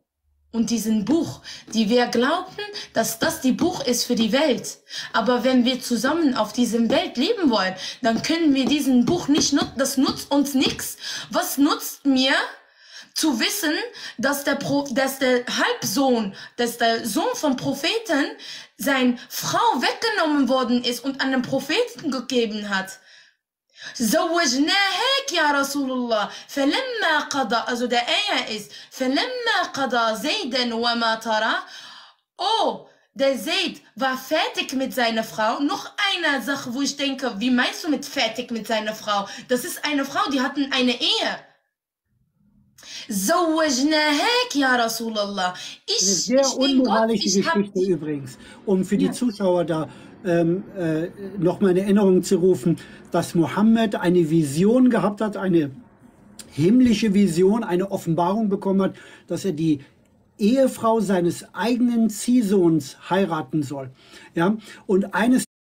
Und diesen Buch, die wir glaubten, dass das die Buch ist für die Welt. Aber wenn wir zusammen auf diesem Welt leben wollen, dann können wir diesen Buch nicht nutzen. Das nutzt uns nichts. Was nutzt mir zu wissen, dass der, Pro, dass der Halbsohn, dass der Sohn vom Propheten, seine Frau weggenommen worden ist und an den Propheten gegeben hat? زوجناهاك يا رسول الله فلما قضى also der Ayah ist فلما قضى زيدا وما ترى oh der Zayd war fertig mit seiner Frau. Noch eine Sache, wo ich denke, wie meinst du mit fertig mit seiner Frau? Das ist eine Frau, die hatten eine Ehe. Zawajnahak, ya Rasulallah. Ich, eine sehr ich unmoralische Gott, ich Geschichte hab... übrigens, um für die ja. Zuschauer da ähm, äh, nochmal eine Erinnerung zu rufen, dass Mohammed eine Vision gehabt hat, eine himmlische Vision, eine Offenbarung bekommen hat, dass er die Ehefrau seines eigenen Ziehsohns heiraten soll. Ja? Und eines